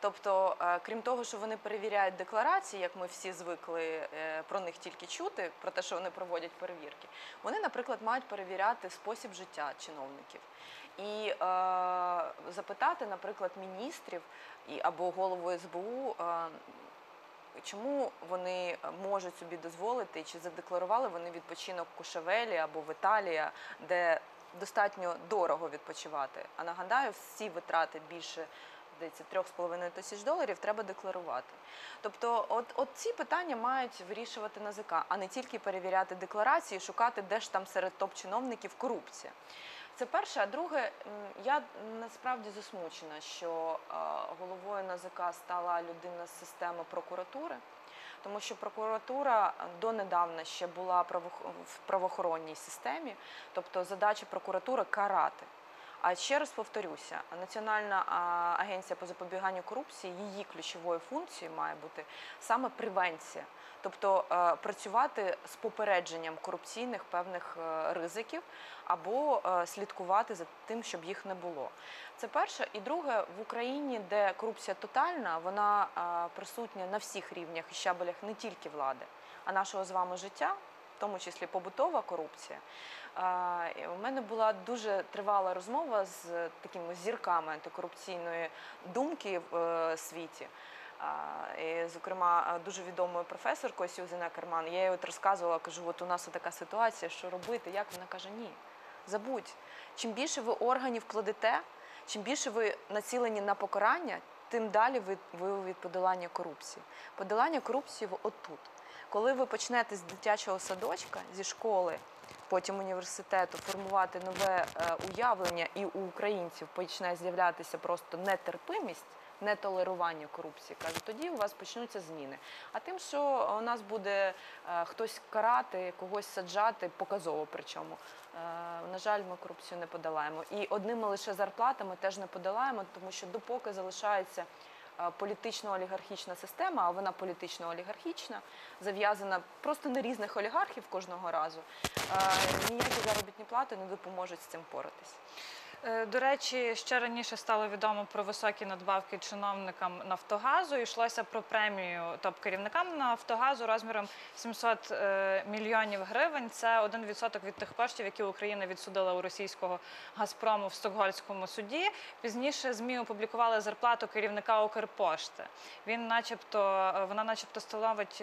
Тобто, крім того, що вони перевіряють декларації, як ми всі звикли про них тільки чути, про те, що вони проводять перевірки, вони, наприклад, мають перевіряти спосіб життя чиновників і запитати, наприклад, міністрів або голову ес бе у, чому вони можуть собі дозволити, чи задекларували вони відпочинок в Кошевелі або в Італії, де достатньо дорого відпочивати. А нагадаю, всі витрати більше здається, трьох з половиною тисяч доларів треба декларувати. Тобто от, от ці питання мають вирішувати НАЗК, а не тільки перевіряти декларації, шукати, де ж там серед топ-чиновників корупція. Це перше. А друге, я насправді засмучена, що головою НАЗК стала людина з системи прокуратури, тому що прокуратура донедавна ще була в правоохоронній системі, тобто задача прокуратури – карати. А ще раз повторюся, Національна агенція по запобіганню корупції, її ключовою функцією має бути саме превенція, тобто працювати з попередженням корупційних певних ризиків або слідкувати за тим, щоб їх не було. Це перше. І друге, в Україні, де корупція тотальна, вона присутня на всіх рівнях і щабелях не тільки влади, а нашого з вами життя, в тому числі побутова корупція. У мене була дуже тривала розмова з такими зірками антикорупційної думки в світі. І, зокрема, дуже відомою професоркою Косі Узіна Карман. Я їй от розказувала, кажу, от у нас така ситуація, що робити, як? Вона каже, ні, забудь. Чим більше ви органів кладете, чим більше ви націлені на покарання, тим далі ви від подолання корупції. Подолання корупції отут. Коли ви почнете з дитячого садочка, зі школи, потім університету, формувати нове уявлення, і у українців почне з'являтися просто нетерпимість, нетолерування корупції, кажуть, тоді у вас почнуться зміни. А тим, що у нас буде хтось карати, когось саджати, показово причому, на жаль, ми корупцію не подолаємо. І одними лише зарплатами теж не подолаємо, тому що допоки залишається політично-олігархічна система, а вона політично-олігархічна, зав'язана просто на різних олігархів кожного разу, ніякі заробітні плати не допоможуть з цим поратись. До речі, ще раніше стало відомо про високі надбавки чиновникам «Нафтогазу». Йшлося про премію топ-керівникам «Нафтогазу» розміром сімсот мільйонів гривень. Це один відсоток від тих коштів, які Україна відсудила у російського «Газпрому» в Стокгольмському суді. Пізніше ЗМІ опублікували зарплату керівника «Укрпошти». Він начебто, вона начебто становить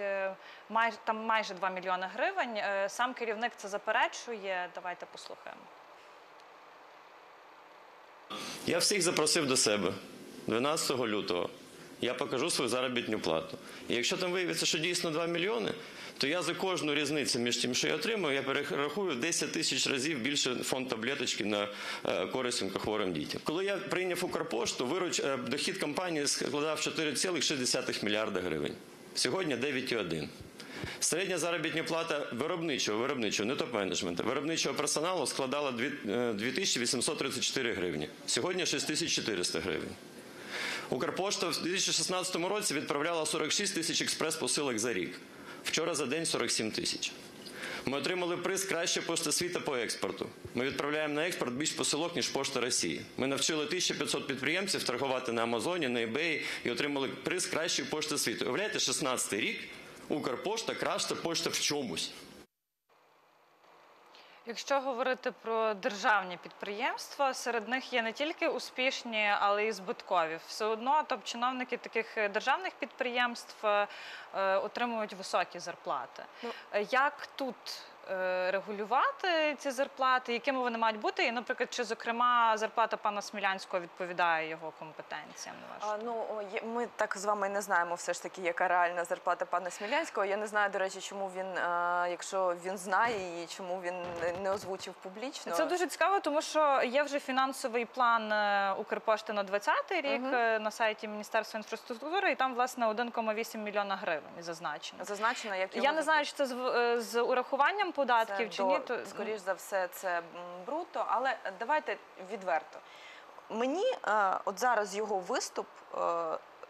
там майже два мільйони гривень. Сам керівник це заперечує. Давайте послухаємо. Я всіх запросив до себе дванадцятого лютого. Я покажу свою заробітну плату. І якщо там виявиться, що дійсно два мільйони, то я за кожну різницю між тим, що я отримую, я перерахую десять тисяч разів більше фонд таблеточки на користь онкохворим дітям. Коли я прийняв Укрпошту, вируч, дохід компанії складав чотири цілих шість мільярда гривень. Сьогодні дев'ять цілих одна. Середня заробітна плата виробничого, виробничого, не топ-менеджменту, виробничого персоналу складала дві тисячі вісімсот тридцять чотири гривні. Сьогодні шість тисяч чотириста гривень. Укрпошта в дві тисячі шістнадцятому році відправляла сорок шість тисяч експрес-посилок за рік. Вчора за день сорок сім тисяч. Ми отримали приз «Краща пошта світу» по експорту. Ми відправляємо на експорт більш посилок, ніж Пошта Росії. Ми навчили тисячу п'ятсот підприємців торгувати на Амазоні, на eBay і отримали приз «Кращої пошти світу». Уявляєте, шістнадцятий рік. Укрпошта, краща пошта в чомусь. Якщо говорити про державні підприємства, серед них є не тільки успішні, але й збиткові. Все одно топ-чиновники таких державних підприємств отримують високі зарплати. Ну, як тут регулювати ці зарплати, якими вони мають бути? І, наприклад, чи, зокрема, зарплата пана Смілянського відповідає його компетенціям? А, ну, ми так з вами не знаємо все ж таки, яка реальна зарплата пана Смілянського. Я не знаю, до речі, чому він, якщо він знає її, чому він не озвучив публічно. Це дуже цікаво, тому що є вже фінансовий план Укрпошти на двадцятий рік угу. на сайті Міністерства інфраструктури, і там, власне, один цілих вісім мільйона гривень зазначено. Зазначено, як його... Я не знаю, чи це з, з урахуванням податків чи ні, то... Скоріш за все, це бруто, але давайте відверто. Мені от зараз його виступ,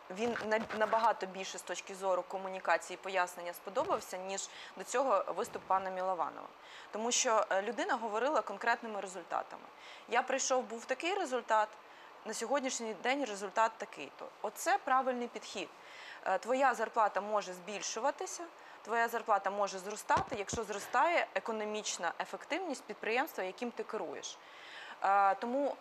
він набагато більше з точки зору комунікації і пояснення сподобався, ніж до цього виступ пана Милованова. Тому що людина говорила конкретними результатами. Я прийшов, був такий результат, на сьогоднішній день результат такий-то. Оце правильний підхід. Твоя зарплата може збільшуватися, твоя зарплата може зростати, якщо зростає економічна ефективність підприємства, яким ти керуєш. Тому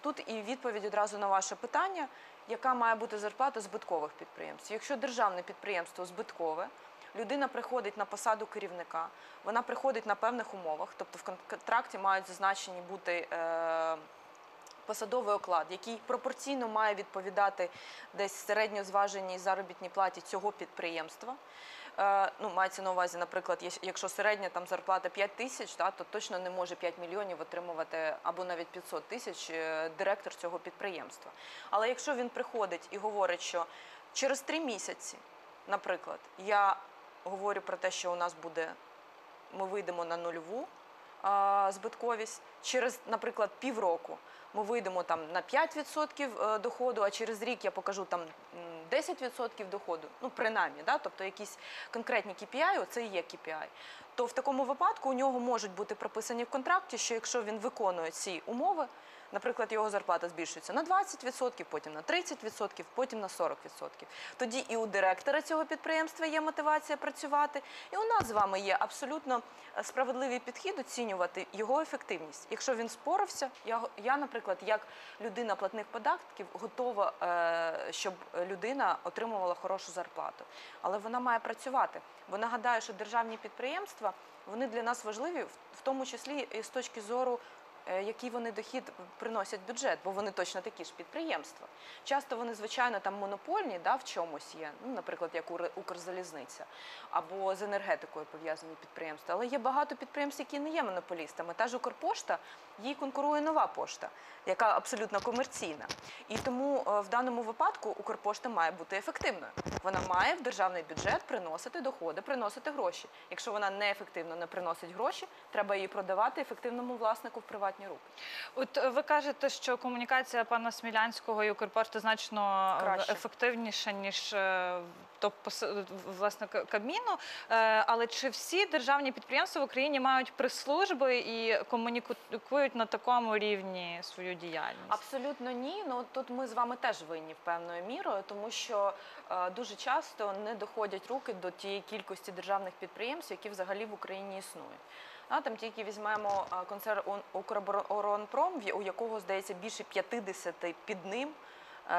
тут і відповідь одразу на ваше питання, яка має бути зарплата збиткових підприємств. Якщо державне підприємство збиткове, людина приходить на посаду керівника, вона приходить на певних умовах, тобто в контракті мають зазначені бути посадовий оклад, який пропорційно має відповідати десь середньозваженій заробітній платі цього підприємства. Ну, мається на увазі, наприклад, якщо середня там зарплата п'ять тисяч, да, то точно не може п'ять мільйонів отримувати або навіть п'ятсот тисяч директор цього підприємства. Але якщо він приходить і говорить, що через три місяці, наприклад, я говорю про те, що у нас буде, ми вийдемо на нульову а, збитковість, через, наприклад, півроку ми вийдемо там на п'ять відсотків доходу, а через рік я покажу там десять відсотків доходу, ну принаймні, да? Тобто якісь конкретні ка пі ай, оце і є ка пі ай, то в такому випадку у нього можуть бути прописані в контракті, що якщо він виконує ці умови, наприклад, його зарплата збільшується на двадцять відсотків, потім на тридцять відсотків, потім на сорок відсотків. Тоді і у директора цього підприємства є мотивація працювати, і у нас з вами є абсолютно справедливий підхід оцінювати його ефективність. Якщо він спорався, я, я наприклад, як людина платних податків, готова, щоб людина отримувала хорошу зарплату. Але вона має працювати. Бо нагадаю, що державні підприємства, вони для нас важливі, в тому числі і з точки зору, який вони дохід приносять в бюджет, бо вони точно такі ж підприємства. Часто вони, звичайно, там монопольні, да, в чомусь є, ну, наприклад, як Укрзалізниця, або з енергетикою пов'язані підприємства. Але є багато підприємств, які не є монополістами. Та ж Укрпошта, їй конкурує Нова пошта, яка абсолютно комерційна. І тому в даному випадку Укрпошта має бути ефективною. Вона має в державний бюджет приносити доходи, приносити гроші. Якщо вона неефективно не приносить гроші, треба її продавати ефективному власнику в приватній. От ви кажете, що комунікація пана Смілянського і Укрпошти значно краще, ефективніша, ніж власне Кабміну. Але чи всі державні підприємства в Україні мають прес-служби і комунікують на такому рівні свою діяльність? Абсолютно ні. Ну, тут ми з вами теж винні певною мірою, тому що дуже часто не доходять руки до тієї кількості державних підприємств, які взагалі в Україні існують. А там тільки візьмемо концерн «Укроборонпром», у якого, здається, більше п'ятдесят під ним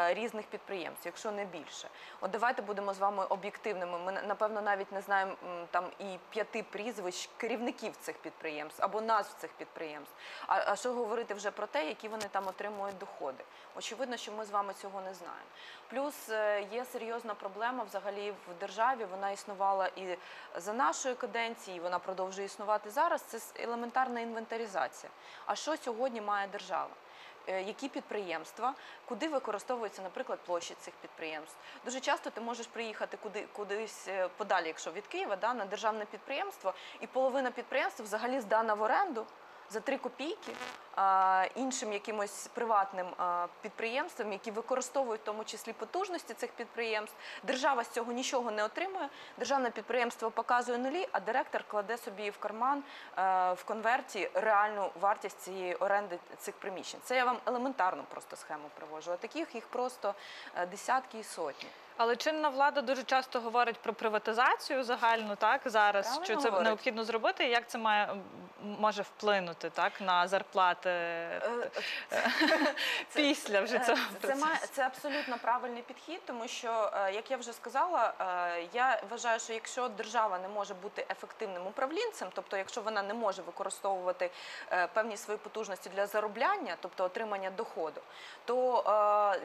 різних підприємств, якщо не більше. От давайте будемо з вами об'єктивними. Ми, напевно, навіть не знаємо там і п'яти прізвищ керівників цих підприємств або назв цих підприємств. А, а що говорити вже про те, які вони там отримують доходи? Очевидно, що ми з вами цього не знаємо. Плюс є серйозна проблема взагалі в державі, вона існувала і за нашої каденції, вона продовжує існувати зараз, це елементарна інвентаризація. А що сьогодні має держава? Які підприємства, куди використовуються, наприклад, площі цих підприємств. Дуже часто ти можеш приїхати куди, кудись подалі, якщо від Києва, да, на державне підприємство, і половина підприємств взагалі здана в оренду за три копійки а, іншим якимось приватним а, підприємствам, які використовують в тому числі потужності цих підприємств. Держава з цього нічого не отримує, державне підприємство показує нулі, а директор кладе собі в карман а, в конверті реальну вартість цієї оренди цих приміщень. Це я вам елементарну просто схему привожу, а таких їх просто десятки і сотні. Але чинна влада дуже часто говорить про приватизацію загальну, так, зараз, правильно що це говорить. Необхідно зробити, і як це має, може вплинути, так, на зарплати після вже цього процесу? Це абсолютно правильний підхід, тому що, як я вже сказала, я вважаю, що якщо держава не може бути ефективним управлінцем, тобто якщо вона не може використовувати певні свої потужності для заробляння, тобто отримання доходу, то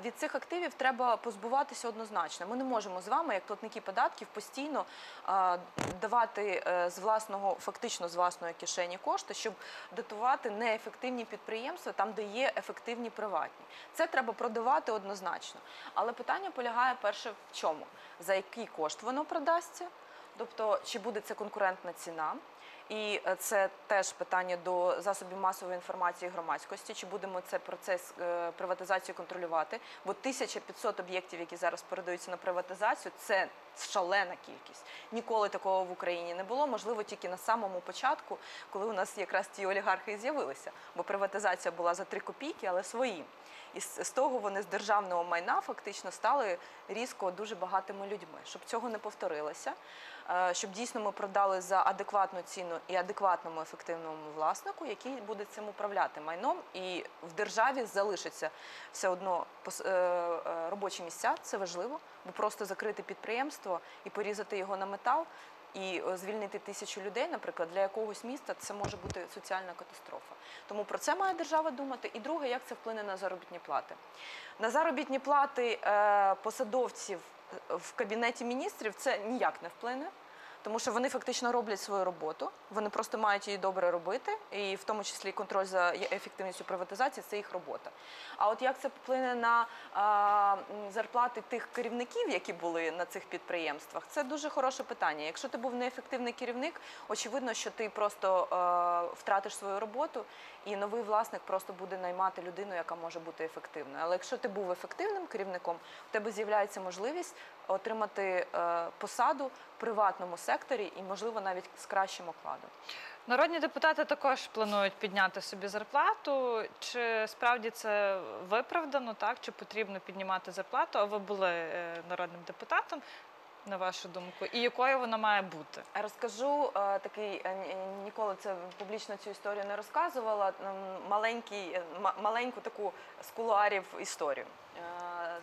від цих активів треба позбуватися однозначно. Ми не можемо з вами, як платники податків, постійно а, давати а, з власного, фактично з власної кишені кошти, щоб дотувати неефективні підприємства там, де є ефективні приватні. Це треба продавати однозначно. Але питання полягає перше в чому? За який кошт воно продасться? Тобто, чи буде це конкурентна ціна? І це теж питання до засобів масової інформації громадськості, чи будемо цей процес приватизації контролювати, бо тисяча п'ятсот об'єктів, які зараз передаються на приватизацію, це шалена кількість. Ніколи такого в Україні не було, можливо, тільки на самому початку, коли у нас якраз ті олігархи і з'явилися, бо приватизація була за три копійки, але свої. І з того вони з державного майна фактично стали різко дуже багатими людьми. Щоб цього не повторилося, щоб дійсно ми продали за адекватну ціну і адекватному ефективному власнику, який буде цим управляти майном, і в державі залишиться все одно робочі місця, це важливо, бо просто закрити підприємство і порізати його на метал – І звільнити тисячу людей, наприклад, для якогось міста це може бути соціальна катастрофа. Тому про це має держава думати. І друге, як це вплине на заробітні плати. На заробітні плати посадовців в Кабінеті міністрів це ніяк не вплине. Тому що вони фактично роблять свою роботу, вони просто мають її добре робити, і в тому числі контроль за ефективністю приватизації – це їх робота. А от як це вплине на а, зарплати тих керівників, які були на цих підприємствах, це дуже хороше питання. Якщо ти був неефективний керівник, очевидно, що ти просто а, втратиш свою роботу, і новий власник просто буде наймати людину, яка може бути ефективною. Але якщо ти був ефективним керівником, у тебе з'являється можливість отримати а, посаду в приватному секторі, і, можливо, навіть з кращим окладом. Народні депутати також планують підняти собі зарплату. Чи справді це виправдано, так? Чи потрібно піднімати зарплату? А ви були народним депутатом, на вашу думку, і якою вона має бути? Розкажу, такий, ніколи це публічно цю історію не розказувала, маленький, маленьку таку з кулуарів історію.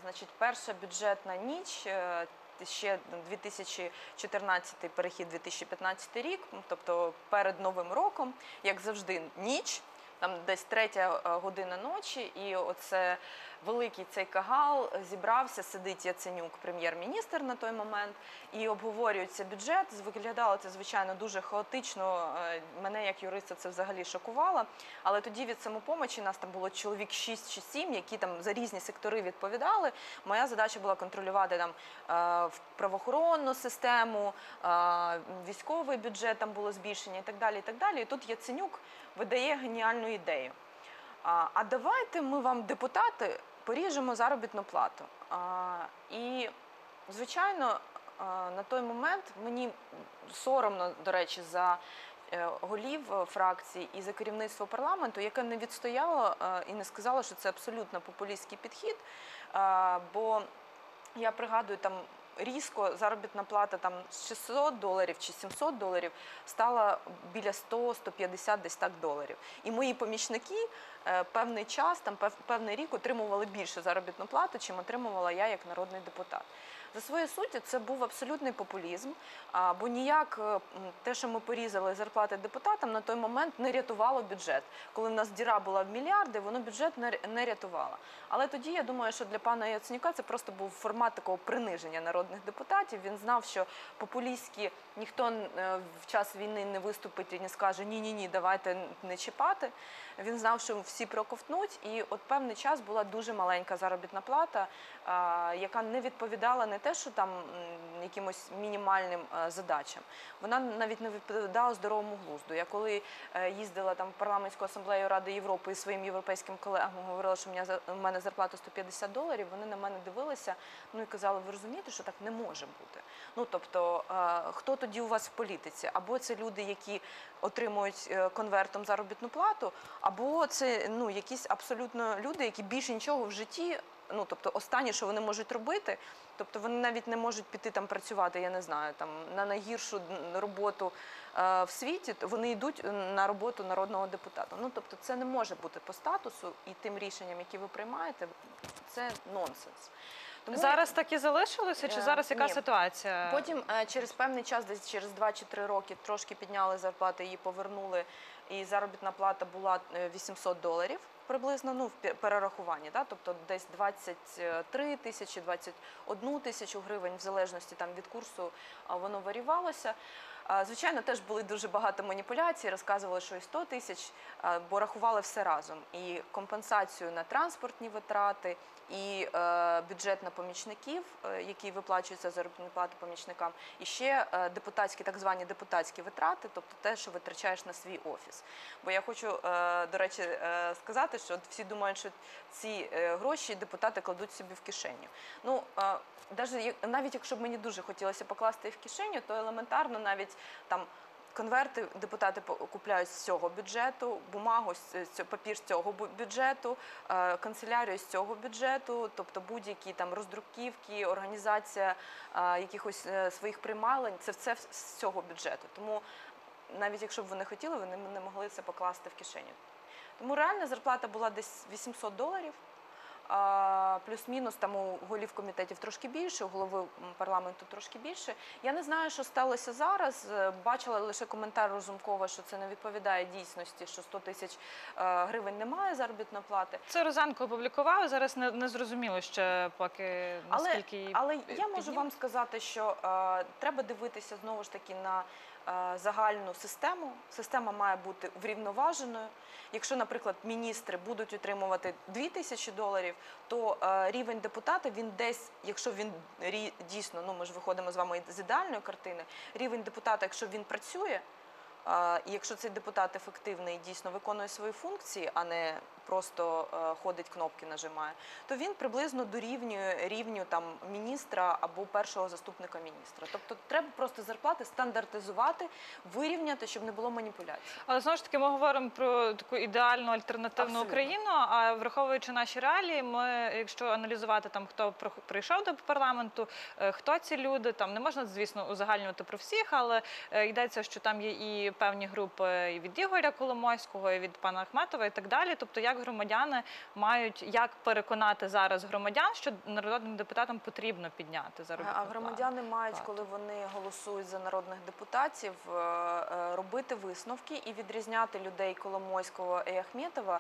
Значить, перша бюджетна ніч – ще дві тисячі чотирнадцятий, перехід дві тисячі п'ятнадцятий рік, тобто перед Новим роком, як завжди, ніч, там десь третя година ночі, і оце великий цей кагал зібрався, сидить Яценюк, прем'єр-міністр на той момент, і обговорюється бюджет. Виглядало це, звичайно, дуже хаотично, мене як юриста це взагалі шокувало, але тоді від «Самопомочі» нас там було чоловік шість чи сім, які там за різні сектори відповідали. Моя задача була контролювати там правоохоронну систему, військовий бюджет, там було збільшення і так далі, і так далі. І тут Яценюк видає геніальну ідею. А давайте ми вам, депутати, поріжемо заробітну плату. А, і, звичайно, на той момент мені соромно, до речі, за голів фракцій і за керівництво парламенту, яке не відстояло і не сказало, що це абсолютно популістський підхід, а, бо я пригадую, там різко заробітна плата там, з шістсот доларів чи сімсот доларів стала біля ста — ста п'ятдесяти десь так доларів. І мої помічники е, певний час, там, пев, певний рік отримували більше заробітну плату, чим отримувала я як народний депутат. За своєю суттю це був абсолютний популізм, а, бо ніяк те, що ми порізали зарплати депутатам, на той момент не рятувало бюджет. Коли в нас діра була в мільярди, воно бюджет не, не рятувало. Але тоді, я думаю, що для пана Яценюка це просто був формат такого приниження народу. Депутатів. Він знав, що популістські ніхто в час війни не виступить і не скаже «ні-ні-ні, давайте не чіпати». Він знав, що всі проковтнуть, і от певний час була дуже маленька заробітна плата, яка не відповідала не те, що там якимось мінімальним задачам. Вона навіть не відповідала здоровому глузду. Я коли їздила там в парламентську асамблею Ради Європи і своїм європейським колегам говорила, що в мене зарплата сто п'ятдесят доларів, вони на мене дивилися, ну і казали, ви розумієте, що так не може бути. Ну, тобто, хто тоді у вас в політиці? Або це люди, які отримують конвертом заробітну плату, або це, ну, якісь абсолютно люди, які більше нічого в житті, ну, тобто, останнє, що вони можуть робити, тобто, вони навіть не можуть піти там працювати, я не знаю, там, на найгіршу роботу е, в світі, вони йдуть на роботу народного депутата. Ну, тобто, це не може бути по статусу і тим рішенням, які ви приймаєте, це нонсенс. Тому зараз я... так і залишилося, чи зараз яка Ні. ситуація? Потім через певний час, десь через два чи три роки, трошки підняли зарплати, її повернули, і заробітна плата була вісімсот доларів приблизно, ну, в перерахуванні, да? Тобто десь двадцять три тисячі, двадцять одну тисячу гривень, в залежності там, від курсу, воно варіювалося. Звичайно, теж були дуже багато маніпуляцій, розказували, що і сто тисяч, бо рахували все разом. І компенсацію на транспортні витрати, і бюджет на помічників, які виплачуються заробітну плату помічникам, і ще депутатські, так звані депутатські витрати, тобто те, що витрачаєш на свій офіс. Бо я хочу, до речі, сказати, що всі думають, що ці гроші депутати кладуть собі в кишеню. Ну, навіть якщо б мені дуже хотілося покласти їх в кишеню, то елементарно навіть там конверти депутати купляють з цього бюджету, бумагу, папір з цього бюджету, канцелярію з цього бюджету, тобто будь-які там роздруківки, організація якихось своїх приймалень, це все з цього бюджету. Тому навіть якщо б вони хотіли, вони не могли це покласти в кишеню. Тому реальна зарплата була десь вісімсот доларів. плюс-мінус, там у голів комітетів трошки більше, у голови парламенту трошки більше. Я не знаю, що сталося зараз, бачила лише коментар Розумкова, що це не відповідає дійсності, що сто тисяч гривень немає заробітної плати. Це Розанко опублікувала, зараз не зрозуміло ще поки, наскільки її піднімуть. Але я можу вам сказати, що треба дивитися знову ж таки на загальну систему. Система має бути врівноваженою. Якщо, наприклад, міністри будуть отримувати дві тисячі доларів, то рівень депутата, він десь, якщо він дійсно, ну ми ж виходимо з вами з ідеальної картини, рівень депутата, якщо він працює, і якщо цей депутат ефективний і дійсно виконує свої функції, а не просто ходить, кнопки нажимає, то він приблизно дорівнює рівню міністра або першого заступника міністра. Тобто треба просто зарплати стандартизувати, вирівняти, щоб не було маніпуляцій. Але, знову ж таки, ми говоримо про таку ідеальну альтернативну Україну, а враховуючи наші реалії, якщо аналізувати, хто прийшов до парламенту, хто ці люди, не можна, звісно, узагальнювати про всіх, але йдеться, що там є і певні групи від Ігоря Коломойського, від пана Ахметова і так далі. Тобто, як громадяни мають, як переконати зараз громадян, що народним депутатам потрібно підняти заробітну плату. А громадяни мають, коли вони голосують за народних депутатів, робити висновки і відрізняти людей Коломойського і Ахметова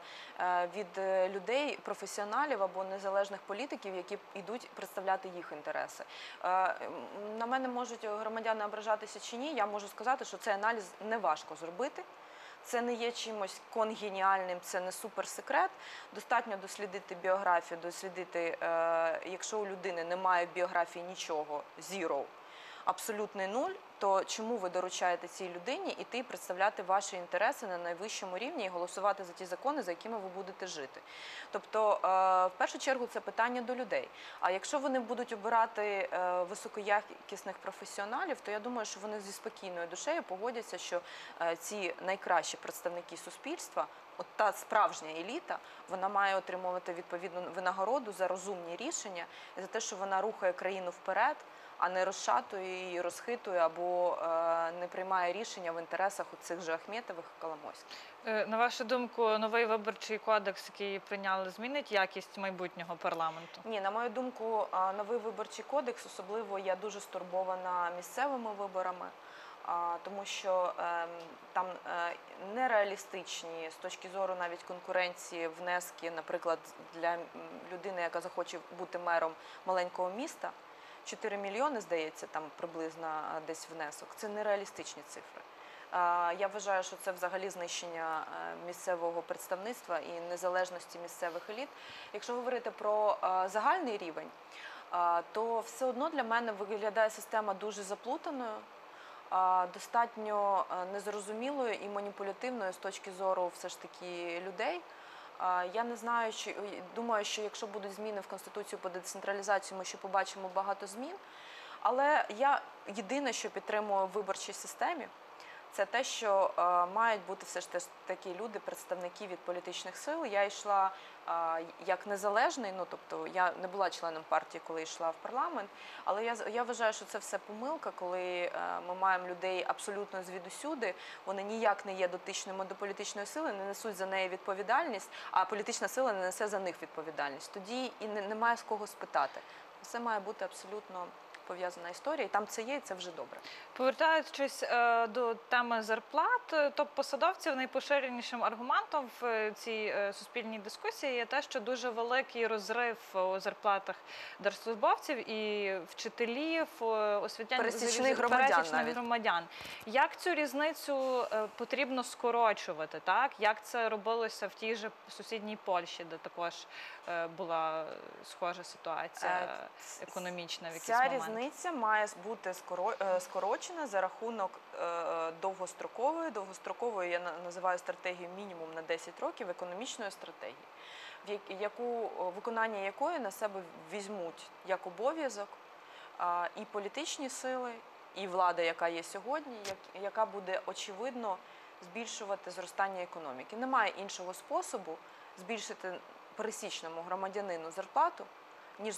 від людей, професіоналів або незалежних політиків, які йдуть представляти їх інтереси. На мене можуть громадяни ображатися чи ні, я можу сказати, що цей аналіз не важко зробити. Це не є чимось конгеніальним, це не суперсекрет. Достатньо дослідити біографію, дослідити, якщо у людини немає в біографії нічого, зіро, абсолютний нуль, то чому ви доручаєте цій людині іти представляти ваші інтереси на найвищому рівні і голосувати за ті закони, за якими ви будете жити? Тобто, в першу чергу, це питання до людей. А якщо вони будуть обирати високоякісних професіоналів, то я думаю, що вони зі спокійною душею погодяться, що ці найкращі представники суспільства, от та справжня еліта, вона має отримувати відповідну винагороду за розумні рішення, за те, що вона рухає країну вперед, а не розшатує її, розхитує або не приймає рішення в інтересах цих же Ахметових і Коломойських. На вашу думку, новий виборчий кодекс, який прийняли, змінить якість майбутнього парламенту? Ні, на мою думку, новий виборчий кодекс, особливо я дуже стурбована місцевими виборами, тому що там нереалістичні з точки зору навіть конкуренції внески, наприклад, для людини, яка захоче бути мером маленького міста, чотири мільйони, здається, там приблизно десь внесок. Це нереалістичні цифри. Я вважаю, що це взагалі знищення місцевого представництва і незалежності місцевих еліт. Якщо говорити про загальний рівень, то все одно для мене виглядає система дуже заплутаною, достатньо незрозумілою і маніпулятивною з точки зору все ж таки людей. Я не знаю, думаю, що якщо будуть зміни в Конституцію по децентралізації, ми ще побачимо багато змін. Але я єдине, що підтримую в виборчій системі, це те, що мають бути все ж такі люди, представники від політичних сил. Я йшла як незалежний, тобто я не була членом партії, коли йшла в парламент, але я вважаю, що це все помилка, коли ми маємо людей абсолютно звідусюди, вони ніяк не є дотичними до політичної сили, не несуть за неї відповідальність, а політична сила не несе за них відповідальність. Тоді і немає з кого спитати. Все має бути абсолютно пов'язана історія, і там це є, і це вже добре. Повертаючись до теми зарплат, топ-посадовців найпоширенішим аргументом в цій суспільній дискусії є те, що дуже великий розрив у зарплатах держслужбовців і вчителів, освітян, пересічних громадян. Як цю різницю потрібно скорочувати? Як це робилося в тій же сусідній Польщі, де також була схожа ситуація економічна в якийсь момент? Різниця має бути скорочена за рахунок довгострокової, довгострокової я називаю стратегію мінімум на десять років, економічної стратегії, виконання якої на себе візьмуть як обов'язок і політичні сили, і влада, яка є сьогодні, яка буде очевидно збільшувати зростання економіки. Немає іншого способу збільшити пересічному громадянину зарплату, ніж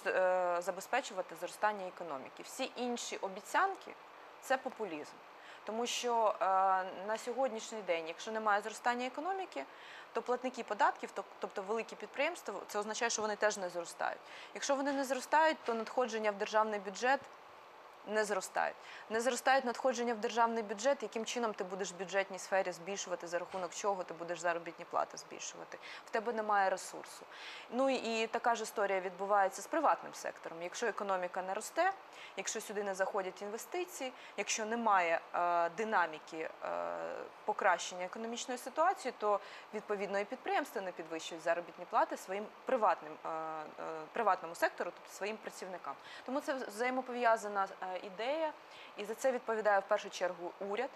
забезпечувати зростання економіки. Всі інші обіцянки – це популізм. Тому що на сьогоднішній день, якщо немає зростання економіки, то платники податків, тобто великі підприємства, це означає, що вони теж не зростають. Якщо вони не зростають, то надходження в державний бюджет не зростають. Не зростають надходження в державний бюджет, яким чином ти будеш в бюджетній сфері збільшувати, за рахунок чого ти будеш заробітні плати збільшувати. В тебе немає ресурсу. Ну і така ж історія відбувається з приватним сектором. Якщо економіка не росте, якщо сюди не заходять інвестиції, якщо немає е, динаміки е, покращення економічної ситуації, то відповідно і підприємства не підвищують заробітні плати своїм приватним, е, е, приватному сектору, тобто своїм працівникам. Тому це взаємопов'язана ідея, і за це відповідає в першу чергу уряд.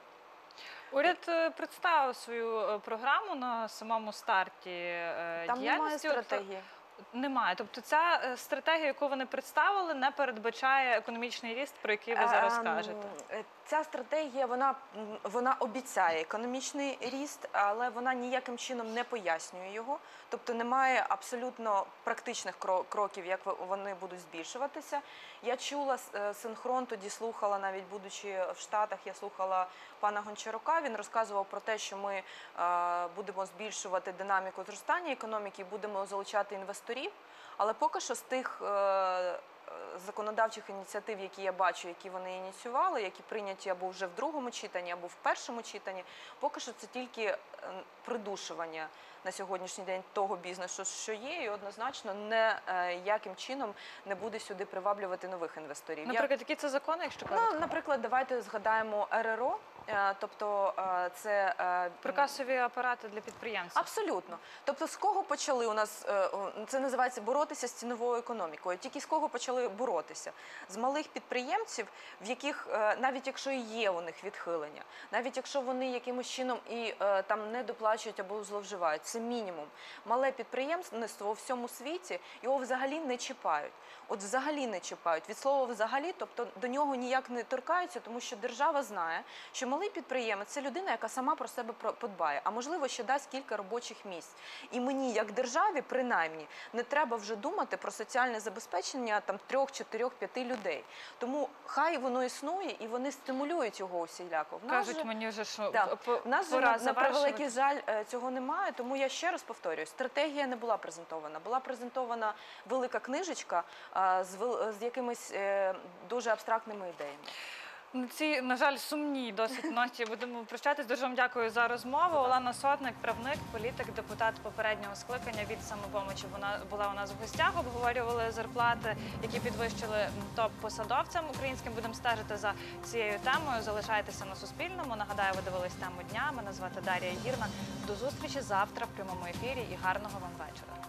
Уряд представив свою програму на самому старті там діяльності. Там немає стратегії. Немає. Тобто ця стратегія, яку вони представили, не передбачає економічний ріст, про який ви зараз кажете. Ця стратегія, вона, вона обіцяє економічний ріст, але вона ніяким чином не пояснює його. Тобто немає абсолютно практичних кроків, як вони будуть збільшуватися. Я чула синхрон, тоді слухала, навіть будучи в Штатах, я слухала пана Гончарука. Він розказував про те, що ми будемо збільшувати динаміку зростання економіки, будемо залучати інвесторів, але поки що з тих законодавчих ініціатив, які я бачу, які вони ініціювали, які прийняті або вже в другому читанні, або в першому читанні, поки що це тільки придушування на сьогоднішній день того бізнесу, що є, і однозначно ніяким чином не буде сюди приваблювати нових інвесторів. Наприклад, які це закони, якщо коротко? Ну, наприклад, давайте згадаємо РРО, тобто це… Про касові апарати для підприємців. Абсолютно. Тобто з кого почали у нас, це називається боротися з ціновою економікою, тільки з кого почали боротися? З малих підприємців, в яких, навіть якщо і є у них відхилення, навіть якщо вони якимось чином і там не доплачують або зловживають, це мінімум. Мале підприємництво у всьому світі, його взагалі не чіпають. От взагалі не чіпають. Від слова «взагалі», тобто до нього ніяк не торкаються, тому що держава знає, що малий підприємець – це людина, яка сама про себе подбає, а можливо ще дасть кілька робочих місць. І мені, як державі, принаймні, не треба вже думати про соціальне забезпечення там трьох, чотирьох, п'яти людей. Тому хай воно існує, і вони стимулюють його усіляко. Кажуть мені вже, що пора завершувати. На жаль, цього немає, тому я ще раз повторюю, стратегія не була презентована. Була презентована велика книжечка з якимись дуже абстрактними ідеями. На цій, на жаль, сумній досить ноті будемо прощатись. Дуже вам дякую за розмову. Олена Сотник, правник, політик, депутат попереднього скликання від "Самопомочі", вона була у нас в гостях. Обговорювали зарплати, які підвищили топ-посадовцям українським. Будемо стежити за цією темою. Залишайтеся на Суспільному. Нагадаю, ви дивились "Тему дня". Мене звати Дарія Гірна. До зустрічі завтра в прямому ефірі і гарного вам вечора.